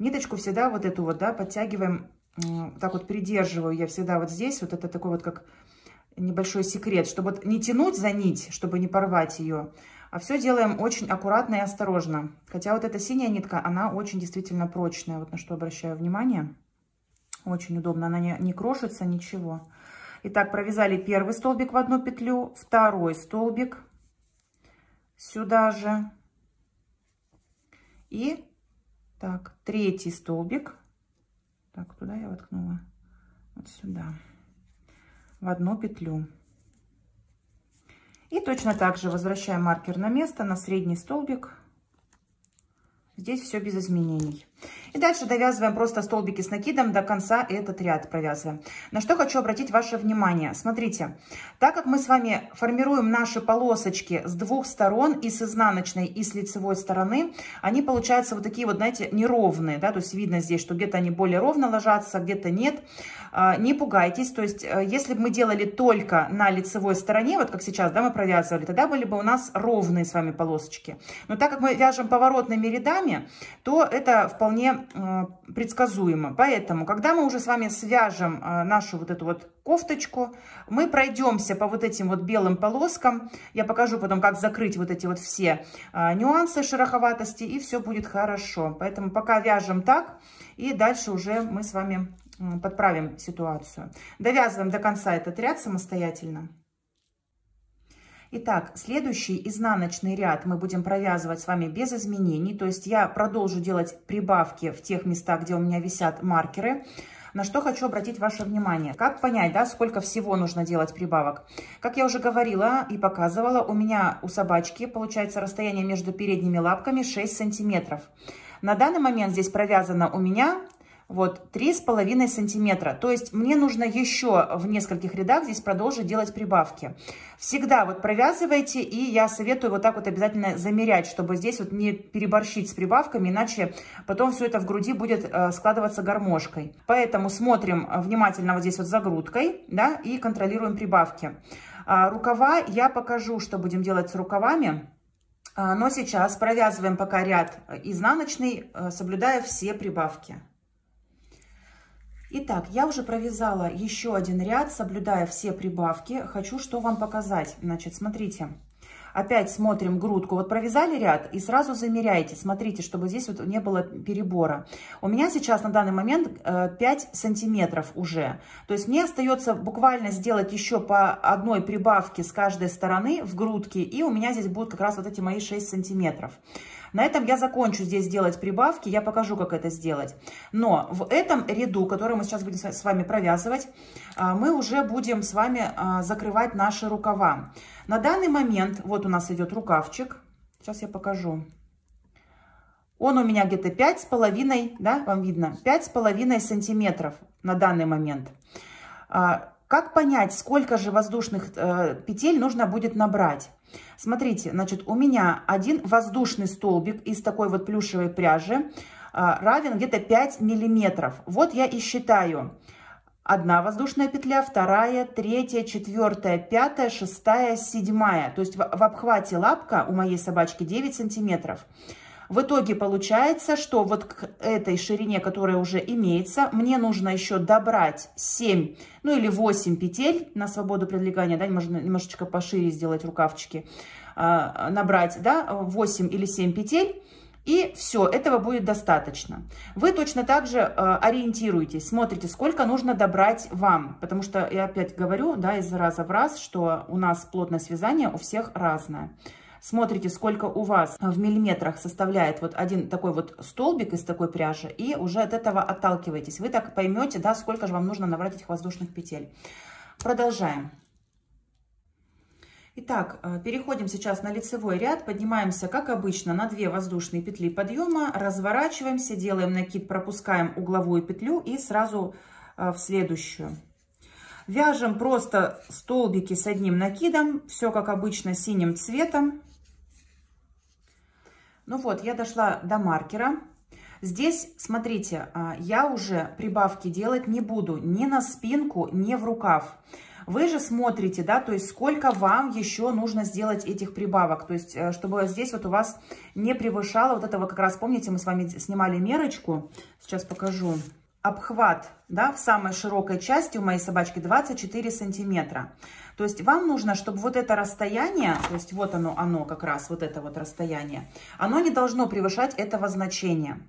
Ниточку всегда вот эту вот, да, подтягиваем, э, так вот придерживаю я всегда вот здесь, вот это такой вот как небольшой секрет, чтобы вот не тянуть за нить, чтобы не порвать ее, а все делаем очень аккуратно и осторожно. Хотя вот эта синяя нитка, она очень действительно прочная, вот на что обращаю внимание. Очень удобно, она не, не крошится, ничего. Итак, провязали первый столбик в одну петлю, второй столбик сюда же и так, третий столбик, так, туда я воткнула, вот сюда, в одну петлю. И точно так же возвращаем маркер на место, на средний столбик. Здесь все без изменений. И дальше довязываем просто столбики с накидом, до конца этот ряд провязываем. На что хочу обратить ваше внимание. Смотрите, так как мы с вами формируем наши полосочки с двух сторон, и с изнаночной, и с лицевой стороны, они получаются вот такие вот, знаете, неровные, да, то есть видно здесь, что где-то они более ровно ложатся, где-то нет. Не пугайтесь, то есть если бы мы делали только на лицевой стороне, вот как сейчас, да, мы провязывали, тогда были бы у нас ровные с вами полосочки. Но так как мы вяжем поворотными рядами, то это вполне предсказуемо. Поэтому, когда мы уже с вами свяжем нашу вот эту вот кофточку, мы пройдемся по вот этим вот белым полоскам. Я покажу потом, как закрыть вот эти вот все нюансы шероховатости, и все будет хорошо. Поэтому пока вяжем так, и дальше уже мы с вами подправим ситуацию. Довязываем до конца этот ряд самостоятельно. Итак, следующий изнаночный ряд мы будем провязывать с вами без изменений. То есть я продолжу делать прибавки в тех местах, где у меня висят маркеры. На что хочу обратить ваше внимание. Как понять, да, сколько всего нужно делать прибавок? Как я уже говорила и показывала, у меня у собачки получается расстояние между передними лапками шесть сантиметров. На данный момент здесь провязано у меня вот три с половиной сантиметра. То есть мне нужно еще в нескольких рядах здесь продолжить делать прибавки. Всегда вот провязывайте, и я советую вот так вот обязательно замерять, чтобы здесь вот не переборщить с прибавками, иначе потом все это в груди будет складываться гармошкой. Поэтому смотрим внимательно вот здесь вот за грудкой, да, и контролируем прибавки. Рукава я покажу, что будем делать с рукавами. Но сейчас провязываем пока ряд изнаночный, соблюдая все прибавки. Итак, я уже провязала еще один ряд, соблюдая все прибавки. Хочу что вам показать. Значит, смотрите. Опять смотрим грудку. Вот провязали ряд и сразу замеряйте. Смотрите, чтобы здесь вот не было перебора. У меня сейчас на данный момент пять сантиметров уже. То есть мне остается буквально сделать еще по одной прибавке с каждой стороны в грудке. И у меня здесь будут как раз вот эти мои шесть сантиметров. На этом я закончу здесь делать прибавки. Я покажу, как это сделать. Но в этом ряду, который мы сейчас будем с вами провязывать, мы уже будем с вами закрывать наши рукава. На данный момент вот у нас идет рукавчик. Сейчас я покажу. Он у меня где-то пять с половиной, да, вам видно, пять с половиной сантиметров на данный момент. Как понять, сколько же воздушных петель нужно будет набрать? Смотрите, значит, у меня один воздушный столбик из такой вот плюшевой пряжи равен где-то пять миллиметров. Вот я и считаю. Одна воздушная петля, вторая, третья, четвертая, пятая, шестая, седьмая. То есть в обхвате лапка у моей собачки девять сантиметров. В итоге получается, что вот к этой ширине, которая уже имеется, мне нужно еще добрать семь, ну или восемь петель на свободу прилегания, да, можно немножечко пошире сделать рукавчики, набрать, да, восемь или семь петель. И все, этого будет достаточно. Вы точно так же ориентируетесь, смотрите, сколько нужно добрать вам. Потому что я опять говорю, да, из раза в раз, что у нас плотность вязания у всех разная. Смотрите, сколько у вас в миллиметрах составляет вот один такой вот столбик из такой пряжи, и уже от этого отталкиваетесь. Вы так поймете, да, сколько же вам нужно набрать этих воздушных петель. Продолжаем. Итак, переходим сейчас на лицевой ряд, поднимаемся, как обычно, на две воздушные петли подъема, разворачиваемся, делаем накид, пропускаем угловую петлю и сразу в следующую. Вяжем просто столбики с одним накидом, все как обычно синим цветом. Ну вот, я дошла до маркера. Здесь, смотрите, я уже прибавки делать не буду ни на спинку, ни в рукав. Вы же смотрите, да, то есть сколько вам еще нужно сделать этих прибавок, то есть чтобы здесь вот у вас не превышало вот этого, как раз помните, мы с вами снимали мерочку, сейчас покажу. Обхват, да, в самой широкой части у моей собачки двадцать четыре сантиметра. То есть вам нужно, чтобы вот это расстояние, то есть вот оно, оно как раз, вот это вот расстояние, оно не должно превышать этого значения.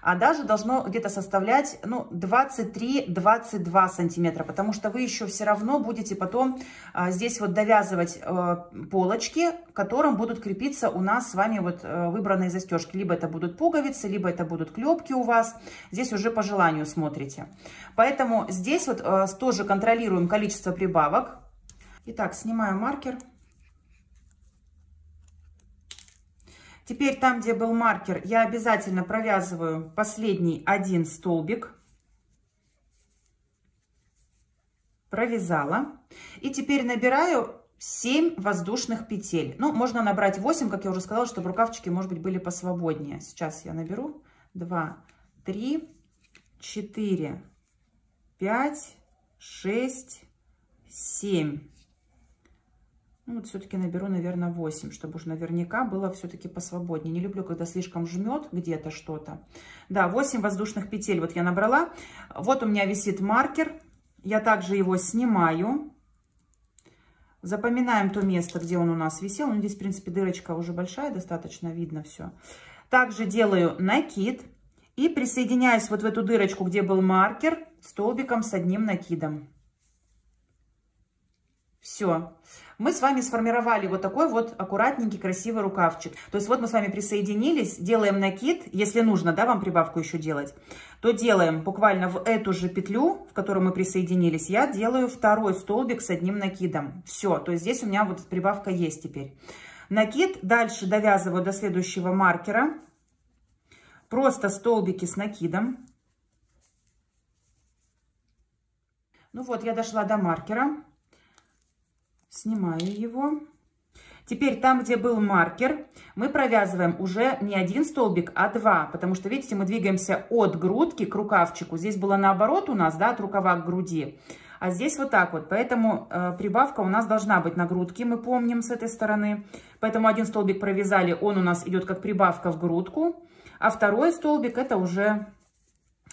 А даже должно где-то составлять, ну, двадцать три — двадцать два сантиметра, потому что вы еще все равно будете потом а, здесь вот довязывать а, полочки, к которым будут крепиться у нас с вами вот а, выбранные застежки. Либо это будут пуговицы, либо это будут клепки у вас. Здесь уже по желанию смотрите. Смотрите. Поэтому здесь вот э, тоже контролируем количество прибавок. Итак, снимаю маркер. Теперь там, где был маркер, я обязательно провязываю последний один столбик. Провязала. И теперь набираю семь воздушных петель. Ну, можно набрать восемь, как я уже сказала, чтобы рукавчики, может быть, были посвободнее. Сейчас я наберу два, три, четыре, пять, шесть, семь. Ну, вот все-таки наберу, наверное, восемь, чтобы уж наверняка было все-таки посвободнее. Не люблю, когда слишком жмет где-то что-то. Да, восемь воздушных петель вот я набрала. Вот у меня висит маркер. Я также его снимаю. Запоминаем то место, где он у нас висел. Ну, здесь, в принципе, дырочка уже большая, достаточно видно все. Также делаю накид. И присоединяюсь вот в эту дырочку, где был маркер, столбиком с одним накидом. Все. Мы с вами сформировали вот такой вот аккуратненький, красивый рукавчик. То есть вот мы с вами присоединились, делаем накид. Если нужно, да, вам прибавку еще делать, то делаем буквально в эту же петлю, в которую мы присоединились, я делаю второй столбик с одним накидом. Все. То есть здесь у меня вот прибавка есть теперь. Накид. Дальше довязываю до следующего маркера. Просто столбики с накидом. Ну вот, я дошла до маркера. Снимаю его. Теперь там, где был маркер, мы провязываем уже не один столбик, а два. Потому что, видите, мы двигаемся от грудки к рукавчику. Здесь было наоборот у нас, да, от рукава к груди. А здесь вот так вот. Поэтому э, прибавка у нас должна быть на грудке, мы помним, с этой стороны. Поэтому один столбик провязали, он у нас идет как прибавка в грудку. А второй столбик — это уже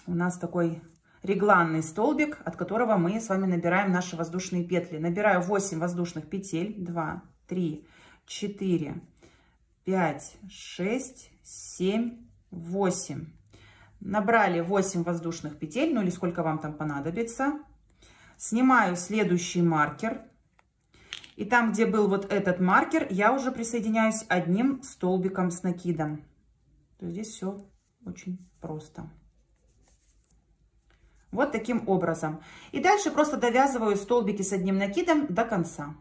у нас такой... регланный столбик, от которого мы с вами набираем наши воздушные петли. Набираю восемь воздушных петель. два, три, четыре, пять, шесть, семь, восемь. Набрали восемь воздушных петель, ну или сколько вам там понадобится. Снимаю следующий маркер. И там, где был вот этот маркер, я уже присоединяюсь одним столбиком с накидом. То есть здесь все очень просто. Вот таким образом. И дальше просто довязываю столбики с одним накидом до конца.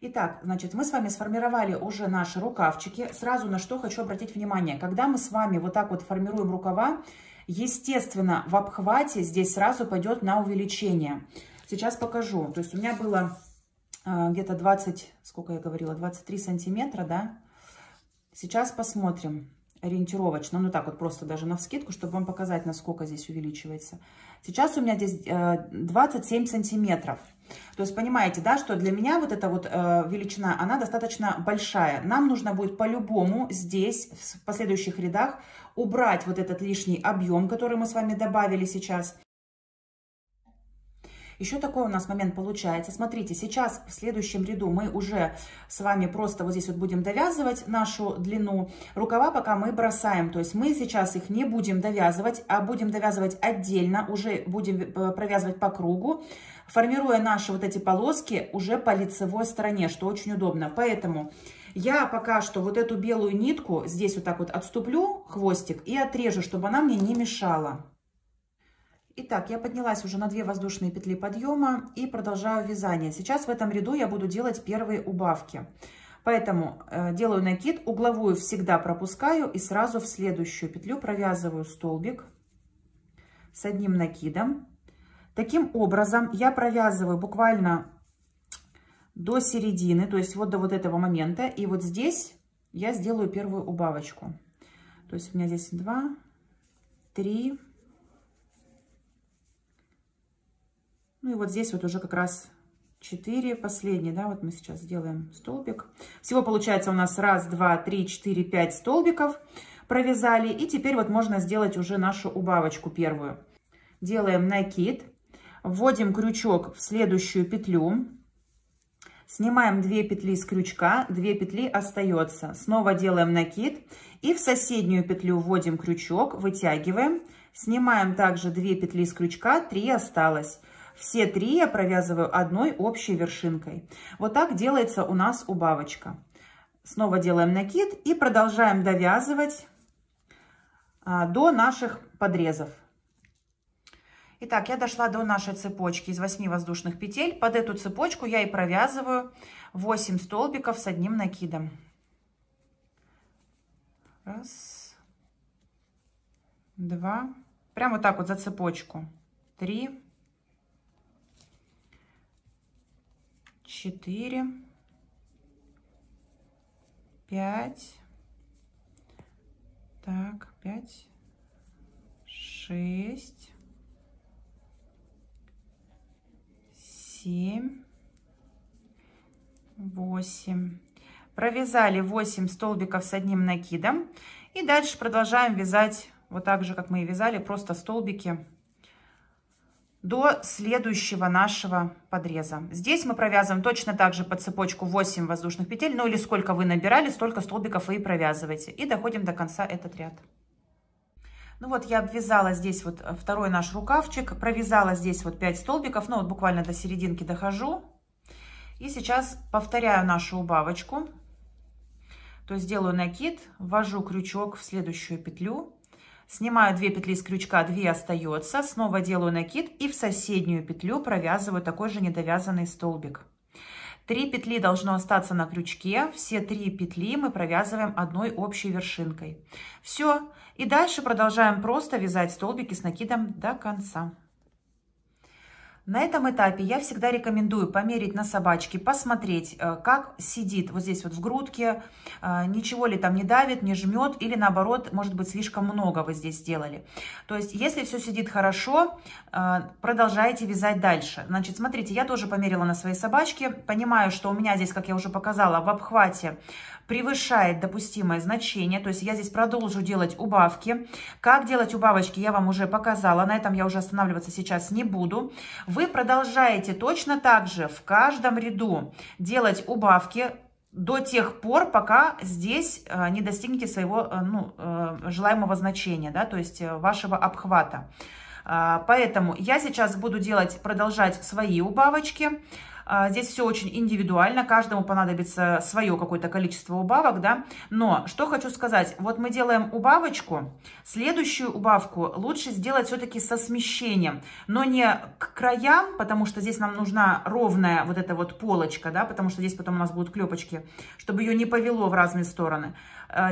Итак, значит, мы с вами сформировали уже наши рукавчики. Сразу на что хочу обратить внимание. Когда мы с вами вот так вот формируем рукава, естественно, в обхвате здесь сразу пойдет на увеличение. Сейчас покажу. То есть у меня было э, где-то двадцать, сколько я говорила, двадцать три сантиметра, да? Сейчас посмотрим. Ориентировочно, ну так вот просто даже навскидку, чтобы вам показать, насколько здесь увеличивается. Сейчас у меня здесь двадцать семь сантиметров. То есть понимаете, да, что для меня вот эта вот величина, она достаточно большая. Нам нужно будет по-любому здесь, в последующих рядах, убрать вот этот лишний объем, который мы с вами добавили сейчас. Еще такой у нас момент получается. Смотрите, сейчас в следующем ряду мы уже с вами просто вот здесь вот будем довязывать нашу длину. Рукава пока мы бросаем, то есть мы сейчас их не будем довязывать, а будем довязывать отдельно, уже будем провязывать по кругу, формируя наши вот эти полоски уже по лицевой стороне, что очень удобно. Поэтому я пока что вот эту белую нитку здесь вот так вот отступлю, хвостик, и отрежу, чтобы она мне не мешала. Итак, я поднялась уже на две воздушные петли подъема и продолжаю вязание. Сейчас в этом ряду я буду делать первые убавки. Поэтому э, делаю накид, угловую всегда пропускаю и сразу в следующую петлю провязываю столбик с одним накидом. Таким образом я провязываю буквально до середины, то есть вот до вот этого момента. И вот здесь я сделаю первую убавочку. То есть у меня здесь два, три... Ну и вот здесь вот уже как раз четыре последние, да, вот мы сейчас сделаем столбик. Всего получается у нас раз, два, три, четыре, пять столбиков провязали. И теперь вот можно сделать уже нашу убавочку первую. Делаем накид, вводим крючок в следующую петлю, снимаем две петли с крючка, две петли остается. Снова делаем накид и в соседнюю петлю вводим крючок, вытягиваем, снимаем также две петли с крючка, три осталось. Все три я провязываю одной общей вершинкой. Вот так делается у нас убавочка. Снова делаем накид и продолжаем довязывать а, до наших подрезов. Итак, я дошла до нашей цепочки из восьми воздушных петель. Под эту цепочку я и провязываю восемь столбиков с одним накидом. Раз, два, прямо вот так вот за цепочку. Три. четыре, пять, так, пять, шесть, семь, восемь. Провязали восемь столбиков с одним накидом. И дальше продолжаем вязать вот так же, как мы и вязали, просто столбики до следующего нашего подреза. Здесь мы провязываем точно так же по цепочку восемь воздушных петель, ну или сколько вы набирали, столько столбиков вы и провязываете. И доходим до конца этот ряд. Ну вот я обвязала здесь вот второй наш рукавчик, провязала здесь вот пять столбиков, ну вот буквально до серединки дохожу. И сейчас повторяю нашу убавочку, то есть делаю накид, ввожу крючок в следующую петлю, снимаю две петли с крючка, две остается, снова делаю накид и в соседнюю петлю провязываю такой же недовязанный столбик. Три петли должно остаться на крючке, все три петли мы провязываем одной общей вершинкой. Все, и дальше продолжаем просто вязать столбики с накидом до конца. На этом этапе я всегда рекомендую померить на собачке, посмотреть, как сидит вот здесь вот в грудке, ничего ли там не давит, не жмет или наоборот, может быть, слишком много вы здесь сделали. То есть, если все сидит хорошо, продолжайте вязать дальше. Значит, смотрите, я тоже померила на своей собачке, понимаю, что у меня здесь, как я уже показала, в обхвате превышает допустимое значение, то есть я здесь продолжу делать убавки. Как делать убавочки, я вам уже показала, на этом я уже останавливаться сейчас не буду. Вы продолжаете точно так же в каждом ряду делать убавки до тех пор, пока здесь не достигнете своего ну, желаемого значения, да, то есть вашего обхвата. Поэтому я сейчас буду делать, продолжать свои убавочки. Здесь все очень индивидуально, каждому понадобится свое какое-то количество убавок, да. Но что хочу сказать, вот мы делаем убавочку, следующую убавку лучше сделать все-таки со смещением, но не к краям, потому что здесь нам нужна ровная вот эта вот полочка, да, потому что здесь потом у нас будут клепочки, чтобы ее не повело в разные стороны.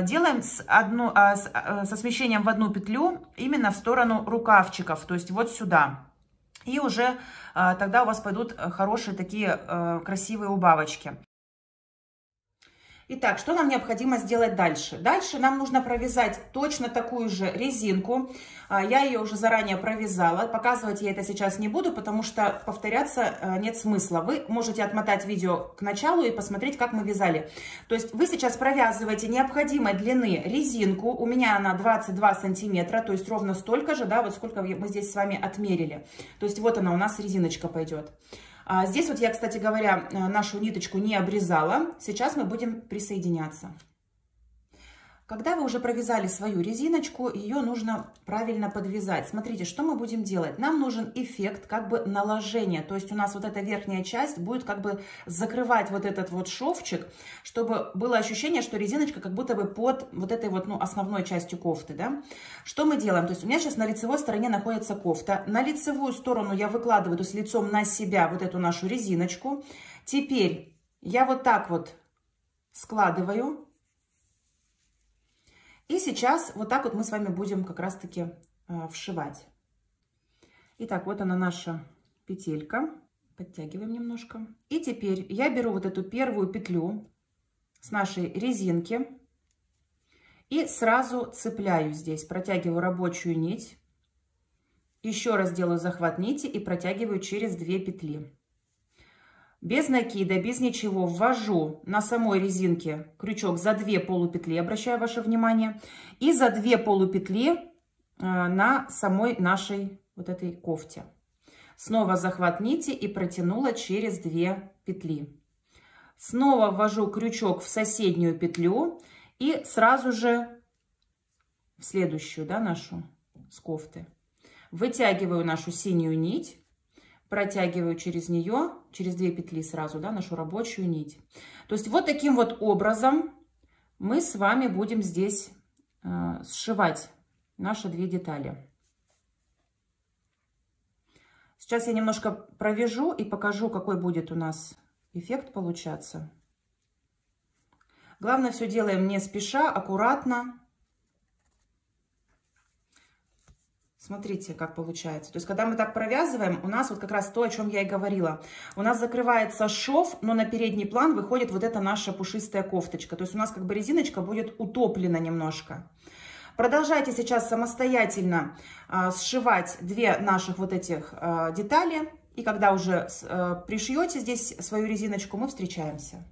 Делаем с одну, со смещением в одну петлю именно в сторону рукавчиков, то есть вот сюда. И уже а, тогда у вас пойдут хорошие такие а, красивые убавочки. Итак, что нам необходимо сделать дальше? Дальше нам нужно провязать точно такую же резинку. Я ее уже заранее провязала. Показывать я это сейчас не буду, потому что повторяться нет смысла. Вы можете отмотать видео к началу и посмотреть, как мы вязали. То есть вы сейчас провязываете необходимой длины резинку. У меня она двадцать два сантиметра, то есть ровно столько же, да, вот сколько мы здесь с вами отмерили. То есть вот она у нас резиночка пойдет. Здесь вот я, кстати говоря, нашу ниточку не обрезала. Сейчас мы будем присоединяться. Когда вы уже провязали свою резиночку, ее нужно правильно подвязать. Смотрите, что мы будем делать. Нам нужен эффект как бы наложения. То есть у нас вот эта верхняя часть будет как бы закрывать вот этот вот шовчик, чтобы было ощущение, что резиночка как будто бы под вот этой вот ну, основной частью кофты. Да? Что мы делаем? То есть у меня сейчас на лицевой стороне находится кофта. На лицевую сторону я выкладываю, то есть лицом на себя вот эту нашу резиночку. Теперь я вот так вот складываю. И сейчас вот так вот мы с вами будем как раз-таки э, вшивать. Итак, вот она наша петелька. Подтягиваем немножко. И теперь я беру вот эту первую петлю с нашей резинки и сразу цепляю здесь. Протягиваю рабочую нить. Еще раз делаю захват нити и протягиваю через две петли. Без накида, без ничего ввожу на самой резинке крючок за две полупетли, обращаю ваше внимание, и за две полупетли на самой нашей вот этой кофте. Снова захват нити и протянула через две петли. Снова ввожу крючок в соседнюю петлю и сразу же в следующую, да, нашу с кофты. Вытягиваю нашу синюю нить. Протягиваю через нее, через две петли сразу, да, нашу рабочую нить. То есть вот таким вот образом мы с вами будем здесь э, сшивать наши две детали. Сейчас я немножко провяжу и покажу, какой будет у нас эффект получаться. Главное, все делаем не спеша, аккуратно. Смотрите, как получается. То есть, когда мы так провязываем, у нас вот как раз то, о чем я и говорила. У нас закрывается шов, но на передний план выходит вот эта наша пушистая кофточка. То есть, у нас как бы резиночка будет утоплена немножко. Продолжайте сейчас самостоятельно а, сшивать две наших вот этих а, детали. И когда уже а, пришьете здесь свою резиночку, мы встречаемся.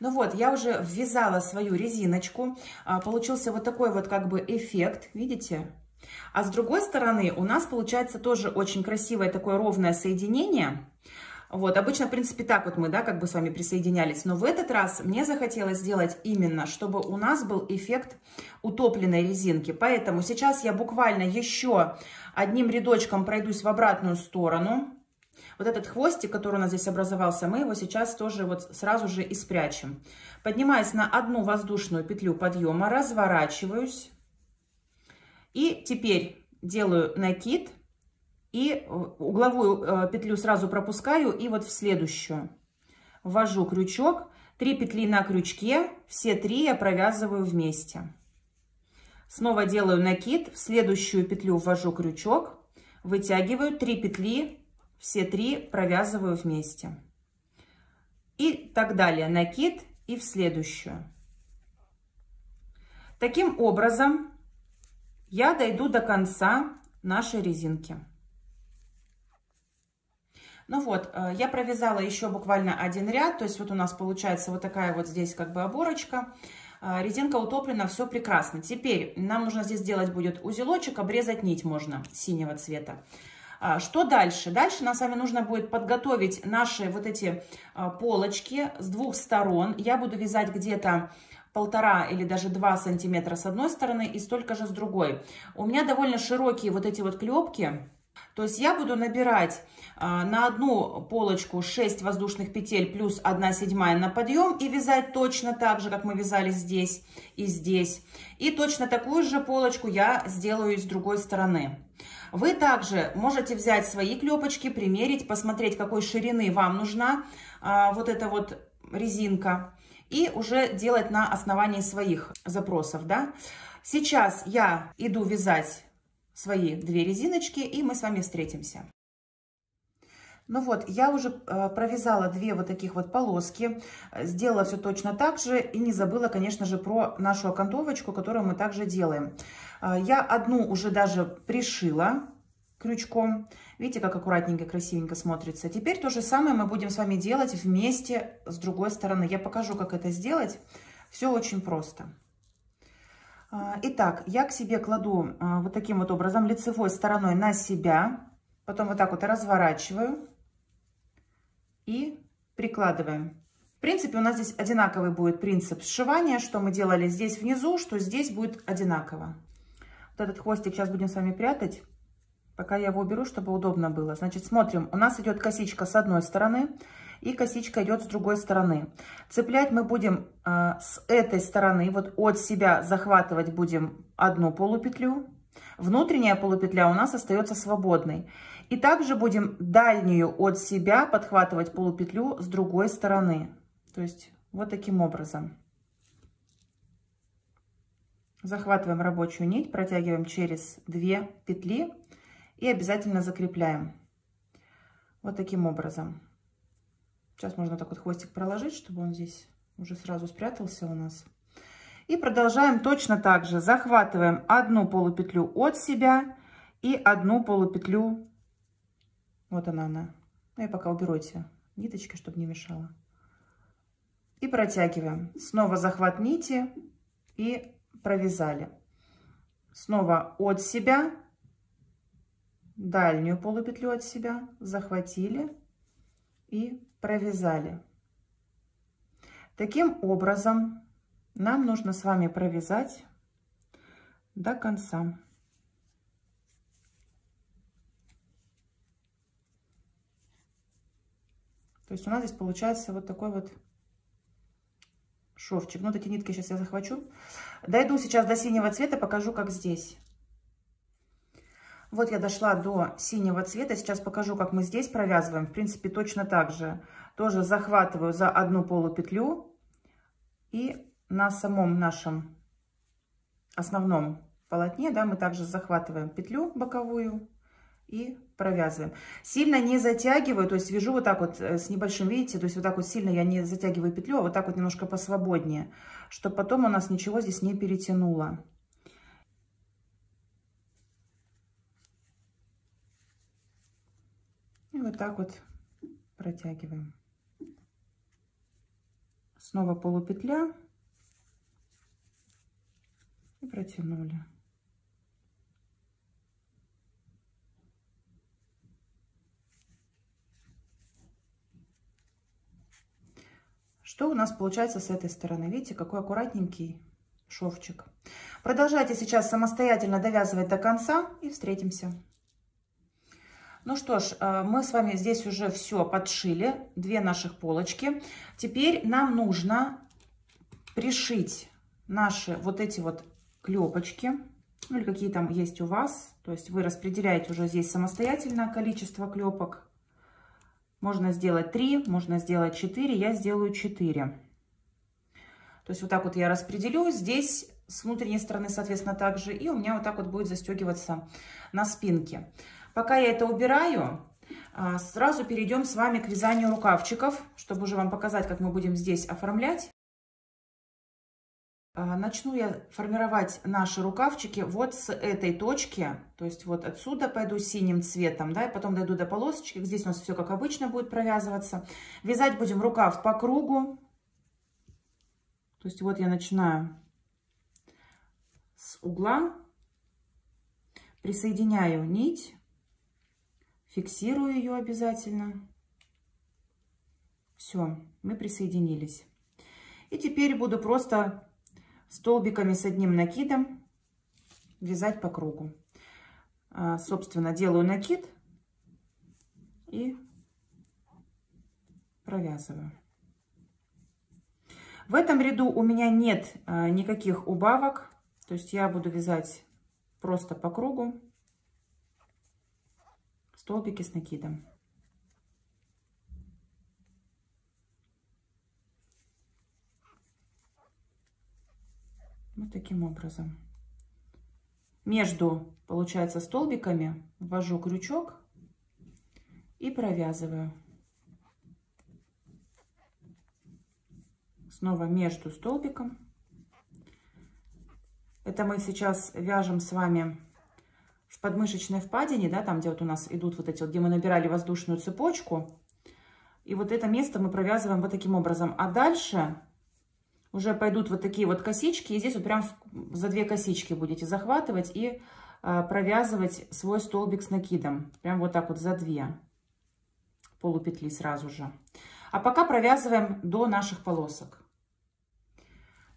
Ну вот, я уже ввязала свою резиночку. А, получился вот такой вот как бы эффект, видите? А с другой стороны у нас получается тоже очень красивое такое ровное соединение. Вот, обычно, в принципе, так вот мы, да, как бы с вами присоединялись. Но в этот раз мне захотелось сделать именно, чтобы у нас был эффект утопленной резинки. Поэтому сейчас я буквально еще одним рядочком пройдусь в обратную сторону. Вот этот хвостик, который у нас здесь образовался, мы его сейчас тоже вот сразу же и спрячем. Поднимаюсь на одну воздушную петлю подъема, разворачиваюсь. И теперь делаю накид и угловую петлю сразу пропускаю и вот в следующую. Ввожу крючок, три петли на крючке, все три я провязываю вместе. Снова делаю накид, в следующую петлю ввожу крючок, вытягиваю три петли, все три провязываю вместе. И так далее, накид и в следующую. Таким образом я дойду до конца нашей резинки. Ну вот, я провязала еще буквально один ряд, то есть вот у нас получается вот такая вот здесь как бы оборочка. Резинка утоплена, все прекрасно. Теперь нам нужно здесь сделать будет узелочек, обрезать нить можно синего цвета. Что дальше? Дальше нам с вами нужно будет подготовить наши вот эти полочки с двух сторон. Я буду вязать где-то полтора или даже два сантиметра с одной стороны и столько же с другой. У меня довольно широкие вот эти вот клепки. То есть я буду набирать а, на одну полочку шесть воздушных петель плюс одна седьмая на подъем и вязать точно так же, как мы вязали здесь и здесь. И точно такую же полочку я сделаю с другой стороны. Вы также можете взять свои клепочки, примерить, посмотреть, какой ширины вам нужна а, вот эта вот резинка. И уже делать на основании своих запросов. Да? Сейчас я иду вязать свои две резиночки, и мы с вами встретимся. Ну вот, я уже провязала две вот таких вот полоски, сделала все точно так же и не забыла, конечно же, про нашу окантовочку, которую мы также делаем. Я одну уже даже пришила крючком. Видите, как аккуратненько, красивенько смотрится. Теперь то же самое мы будем с вами делать вместе с другой стороны. Я покажу, как это сделать. Все очень просто. Итак, я к себе кладу вот таким вот образом, лицевой стороной на себя, потом вот так вот разворачиваю и прикладываем. В принципе, у нас здесь одинаковый будет принцип сшивания, что мы делали здесь внизу, что здесь будет одинаково. Вот этот хвостик сейчас будем с вами прятать, пока я его уберу, чтобы удобно было. Значит, смотрим, у нас идет косичка с одной стороны и косичка идет с другой стороны. Цеплять мы будем э, с этой стороны, вот от себя захватывать будем одну полупетлю. Внутренняя полупетля у нас остается свободной. И также будем дальнюю от себя подхватывать полупетлю с другой стороны. То есть вот таким образом. Захватываем рабочую нить, протягиваем через две петли и обязательно закрепляем. Вот таким образом. Сейчас можно так вот хвостик проложить, чтобы он здесь уже сразу спрятался у нас. И продолжаем точно так же. Захватываем одну полупетлю от себя и одну полупетлю. Вот она она. Ну, я пока уберу эти ниточки, чтобы не мешало. И протягиваем. Снова захват нити и провязали. Снова от себя. Дальнюю полупетлю от себя. Захватили и провязали. Таким образом нам нужно с вами провязать до конца. То есть у нас здесь получается вот такой вот шовчик. Ну, вот эти нитки сейчас я захвачу. Дойду сейчас до синего цвета, покажу, как здесь. Вот я дошла до синего цвета. Сейчас покажу, как мы здесь провязываем. В принципе, точно так же. Тоже захватываю за одну полупетлю. И на самом нашем основном полотне, да, мы также захватываем петлю боковую и провязываем. Сильно не затягиваю, то есть вяжу вот так вот с небольшим, видите, то есть вот так вот сильно я не затягиваю петлю, а вот так вот немножко посвободнее, чтобы потом у нас ничего здесь не перетянуло. И вот так вот протягиваем. Снова полупетля. И протянули. Что у нас получается с этой стороны? Видите, какой аккуратненький шовчик. Продолжайте сейчас самостоятельно довязывать до конца и встретимся. Ну что ж, мы с вами здесь уже все подшили, две наших полочки. Теперь нам нужно пришить наши вот эти вот клепочки, ну или какие там есть у вас. То есть вы распределяете уже здесь самостоятельно количество клепок. Можно сделать три, можно сделать четыре, я сделаю четыре. То есть вот так вот я распределю здесь с внутренней стороны, соответственно, также. И у меня вот так вот будет застегиваться на спинке. Пока я это убираю, сразу перейдем с вами к вязанию рукавчиков, чтобы уже вам показать, как мы будем здесь оформлять. Начну я формировать наши рукавчики вот с этой точки, то есть вот отсюда пойду синим цветом, да, и потом дойду до полосочки. Здесь у нас все как обычно будет провязываться. Вязать будем рукав по кругу. То есть вот я начинаю с угла, присоединяю нить, фиксирую ее обязательно. Все, мы присоединились. И теперь буду просто столбиками с одним накидом вязать по кругу. Собственно, делаю накид и провязываю. В этом ряду у меня нет никаких убавок, то есть я буду вязать просто по кругу столбики с накидом. Вот таким образом. Между, получается, столбиками ввожу крючок и провязываю. Снова между столбиком. Это мы сейчас вяжем с вами в подмышечной впадине, да, там, где вот у нас идут вот эти вот, где мы набирали воздушную цепочку. И вот это место мы провязываем вот таким образом. А дальше уже пойдут вот такие вот косички. И здесь вот прям за две косички будете захватывать и э, провязывать свой столбик с накидом. Прям вот так вот за две полупетли сразу же. А пока провязываем до наших полосок.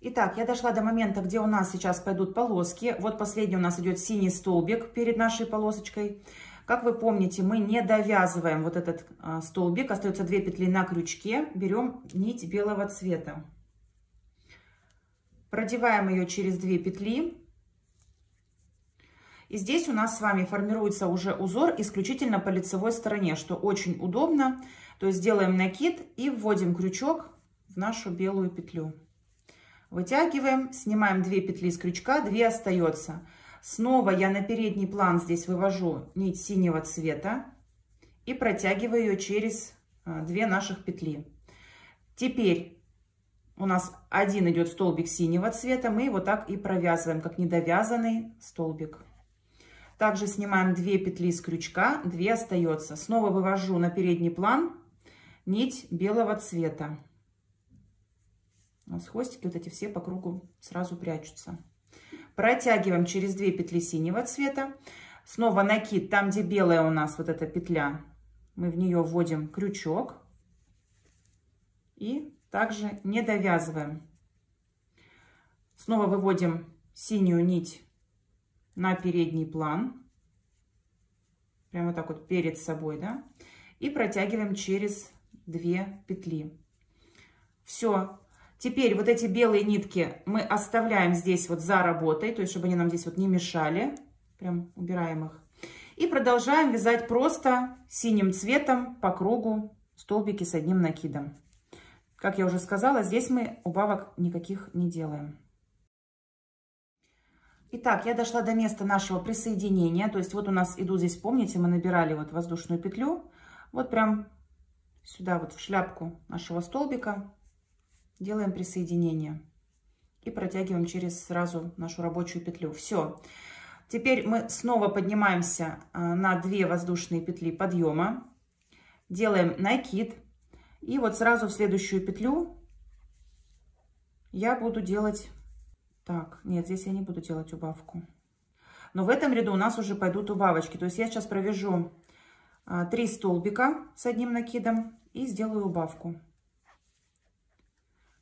Итак, я дошла до момента, где у нас сейчас пойдут полоски. Вот последний у нас идет синий столбик перед нашей полосочкой. Как вы помните, мы не довязываем вот этот э, столбик. Остается две петли на крючке. Берем нить белого цвета. Продеваем ее через две петли. И здесь у нас с вами формируется уже узор исключительно по лицевой стороне, что очень удобно. То есть делаем накид и вводим крючок в нашу белую петлю. Вытягиваем, снимаем две петли с крючка, две остается. Снова я на передний план здесь вывожу нить синего цвета и протягиваю ее через две наших петли. Теперь у нас один идет столбик синего цвета, мы его так и провязываем, как недовязанный столбик. Также снимаем две петли с крючка, две остается. Снова вывожу на передний план нить белого цвета. У нас хвостики вот эти все по кругу сразу прячутся. Протягиваем через две петли синего цвета. Снова накид, там где белая у нас вот эта петля, мы в нее вводим крючок и также не довязываем. Снова выводим синюю нить на передний план. Прямо вот так вот перед собой, да? И протягиваем через две петли. Все. Теперь вот эти белые нитки мы оставляем здесь вот за работой, то есть чтобы они нам здесь вот не мешали. Прям убираем их. И продолжаем вязать просто синим цветом по кругу столбики с одним накидом. Как я уже сказала, здесь мы убавок никаких не делаем. Итак, я дошла до места нашего присоединения. То есть вот у нас идут здесь, помните, мы набирали вот воздушную петлю. Вот прям сюда вот в шляпку нашего столбика делаем присоединение. И протягиваем через сразу нашу рабочую петлю. Все. Теперь мы снова поднимаемся на две воздушные петли подъема. Делаем накид. И вот сразу в следующую петлю я буду делать так. Нет, здесь я не буду делать убавку. Но в этом ряду у нас уже пойдут убавочки. То есть я сейчас провяжу три столбика с одним накидом и сделаю убавку.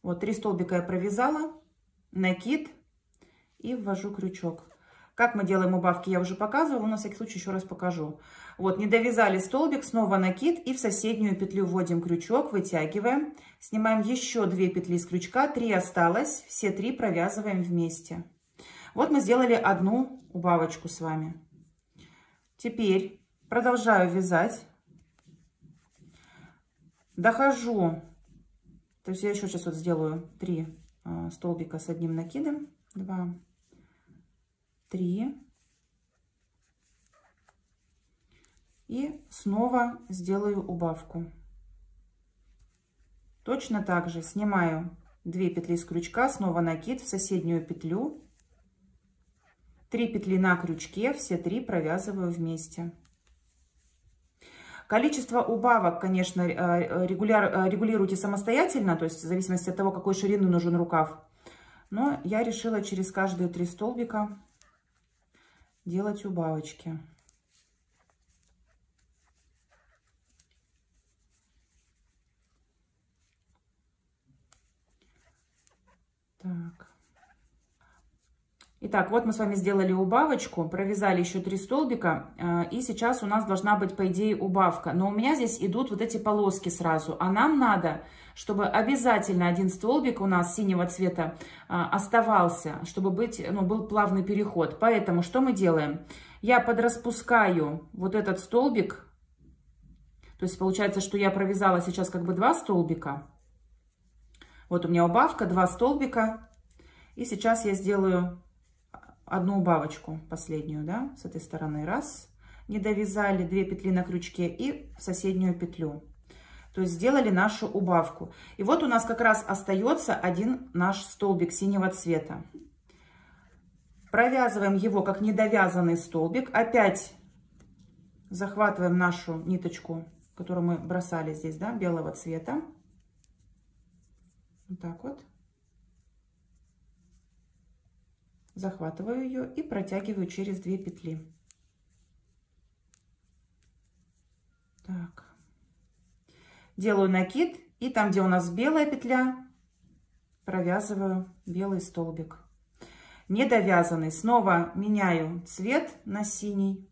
Вот три столбика я провязала, накид и ввожу крючок. Как мы делаем убавки, я уже показывала, но на всякий случай еще раз покажу. Вот, не довязали столбик, снова накид и в соседнюю петлю вводим крючок, вытягиваем, снимаем еще две петли с крючка, три осталось, все три провязываем вместе. Вот мы сделали одну убавочку с вами. Теперь продолжаю вязать, дохожу, то есть я еще сейчас вот сделаю три столбика с одним накидом, два, три. И снова сделаю убавку. Точно так же снимаю две петли с крючка, снова накид в соседнюю петлю. три петли на крючке, все три провязываю вместе. Количество убавок, конечно, регуляр, регулируйте самостоятельно, то есть в зависимости от того, какой ширины нужен рукав. Но я решила через каждые три столбика делать убавочки. Так. Итак, вот мы с вами сделали убавочку, провязали еще три столбика, и сейчас у нас должна быть, по идее, убавка. Но у меня здесь идут вот эти полоски сразу, а нам надо, чтобы обязательно один столбик у нас синего цвета оставался, чтобы быть, ну, был плавный переход. Поэтому что мы делаем? Я подраспускаю вот этот столбик, то есть получается, что я провязала сейчас как бы два столбика. Вот у меня убавка, два столбика. И сейчас я сделаю одну убавочку, последнюю, да, с этой стороны. Раз, не довязали, две петли на крючке и в соседнюю петлю. То есть сделали нашу убавку. И вот у нас как раз остается один наш столбик синего цвета. Провязываем его как недовязанный столбик. Опять захватываем нашу ниточку, которую мы бросали здесь, да, белого цвета. Вот так вот. Захватываю ее и протягиваю через две петли. Так. Делаю накид, и там, где у нас белая петля, провязываю белый столбик. Недовязанный. Снова меняю цвет на синий,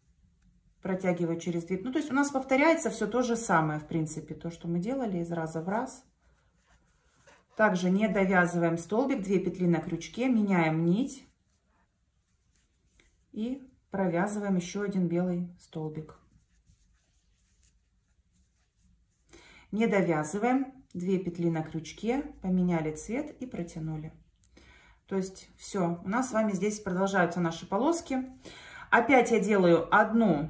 протягиваю через две петли. Ну, то есть у нас повторяется все то же самое, в принципе, то, что мы делали из раза в раз. Также не довязываем столбик, две петли на крючке, меняем нить. И провязываем еще один белый столбик. Не довязываем, две петли на крючке, поменяли цвет и протянули. То есть все, у нас с вами здесь продолжаются наши полоски. Опять я делаю одну,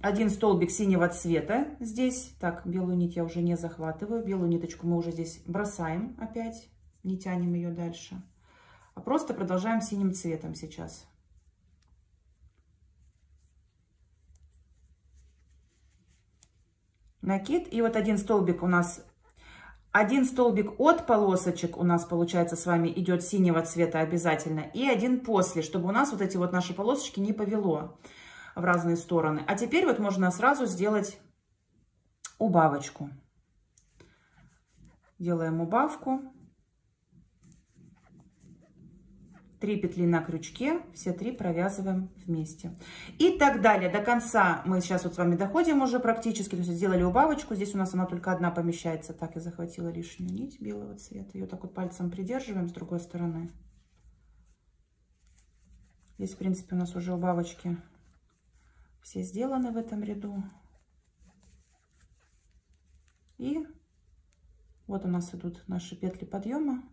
один столбик синего цвета здесь. Так, белую нить я уже не захватываю, белую ниточку мы уже здесь бросаем опять, не тянем ее дальше. А просто продолжаем синим цветом сейчас. Накид, и вот один столбик у нас, один столбик от полосочек у нас получается с вами идет синего цвета обязательно, и один после, чтобы у нас вот эти вот наши полосочки не повело в разные стороны. А теперь вот можно сразу сделать убавочку. Делаем убавку. три петли на крючке, все три провязываем вместе. И так далее. До конца мы сейчас вот с вами доходим уже практически. То есть сделали убавочку. Здесь у нас она только одна помещается. Так, я захватила лишнюю нить белого цвета. Ее так вот пальцем придерживаем с другой стороны. Здесь, в принципе, у нас уже убавочки все сделаны в этом ряду. И вот у нас идут наши петли подъема.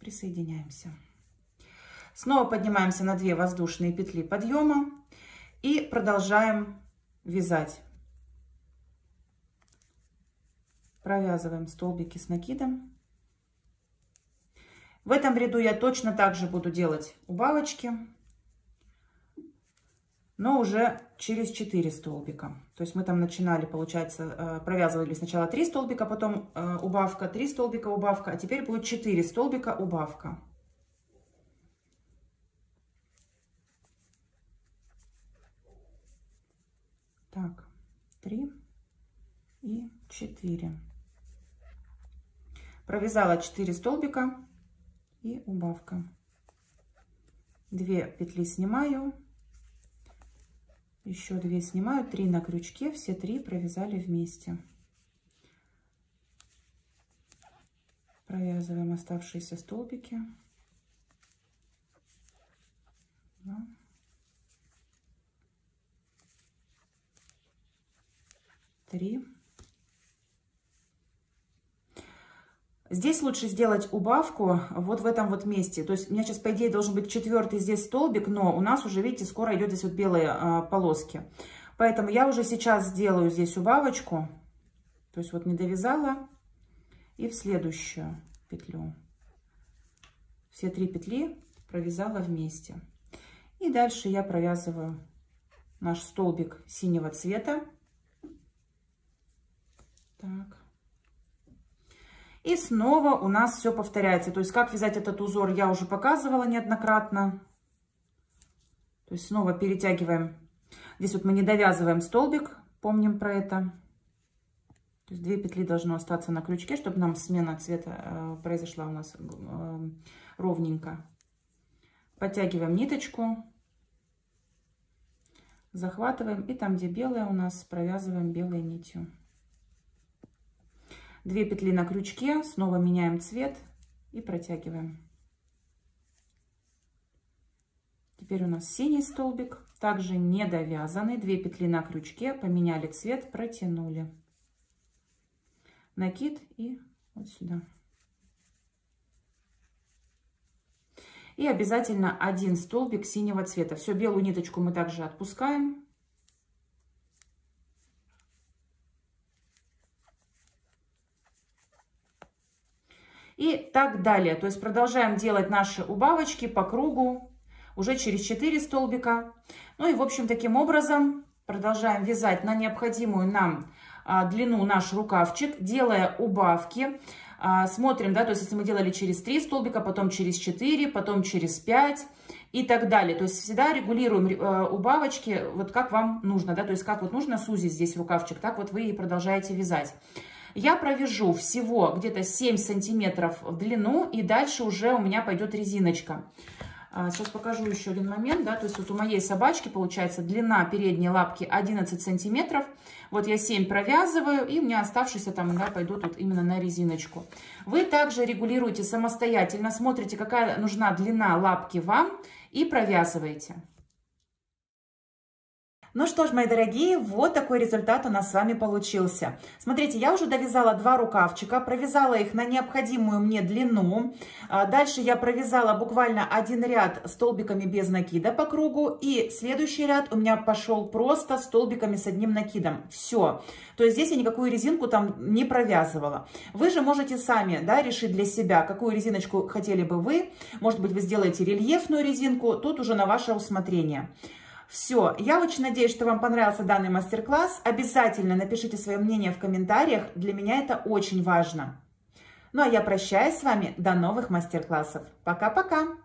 Присоединяемся. Снова поднимаемся на две воздушные петли подъема и продолжаем вязать. Провязываем столбики с накидом. В этом ряду я точно так же буду делать убавочки, но уже через четыре столбика. То есть мы там начинали, получается, провязывали сначала три столбика, потом убавка, три столбика, убавка, а теперь будет четыре столбика, убавка. Так, три и четыре. Провязала четыре столбика и убавка. две петли снимаю. Еще две снимаю, три на крючке, все три провязали вместе. Провязываем оставшиеся столбики. Два. Три. Здесь лучше сделать убавку вот в этом вот месте. То есть у меня сейчас, по идее, должен быть четвертый здесь столбик, но у нас уже, видите, скоро идет здесь вот белые а, полоски. Поэтому я уже сейчас сделаю здесь убавочку. То есть вот не довязала. И в следующую петлю. Все три петли провязала вместе. И дальше я провязываю наш столбик синего цвета. Так. И снова у нас все повторяется. То есть как вязать этот узор, я уже показывала неоднократно. То есть снова перетягиваем. Здесь вот мы не довязываем столбик, помним про это. То есть две петли должно остаться на крючке, чтобы нам смена цвета произошла у нас ровненько. Подтягиваем ниточку, захватываем и там, где белая у нас, провязываем белой нитью. Две петли на крючке, снова меняем цвет и протягиваем. Теперь у нас синий столбик, также не довязанный, две петли на крючке, поменяли цвет, протянули. Накид и вот сюда. И обязательно один столбик синего цвета. Все, белую ниточку мы также отпускаем. И так далее. То есть продолжаем делать наши убавочки по кругу уже через четыре столбика. Ну и в общем таким образом продолжаем вязать на необходимую нам а, длину наш рукавчик, делая убавки. А, смотрим, да, то есть если мы делали через три столбика, потом через четыре, потом через пять и так далее. То есть всегда регулируем а, убавочки вот как вам нужно, да, то есть как вот нужно сузить здесь рукавчик, так вот вы и продолжаете вязать. Я провяжу всего где-то семь сантиметров в длину, и дальше уже у меня пойдет резиночка. Сейчас покажу еще один момент, да, то есть вот у моей собачки получается длина передней лапки одиннадцать сантиметров. Вот я семь провязываю, и у меня оставшиеся там, да, пойдут вот именно на резиночку. Вы также регулируете самостоятельно, смотрите, какая нужна длина лапки вам, и провязываете. Ну что ж, мои дорогие, вот такой результат у нас с вами получился. Смотрите, я уже довязала два рукавчика, провязала их на необходимую мне длину. Дальше я провязала буквально один ряд столбиками без накида по кругу. И следующий ряд у меня пошел просто столбиками с одним накидом. Все. То есть здесь я никакую резинку там не провязывала. Вы же можете сами, да, решить для себя, какую резиночку хотели бы вы. Может быть, вы сделаете рельефную резинку. Тут уже на ваше усмотрение. Все, я очень надеюсь, что вам понравился данный мастер-класс. Обязательно напишите свое мнение в комментариях, для меня это очень важно. Ну а я прощаюсь с вами, до новых мастер-классов. Пока-пока!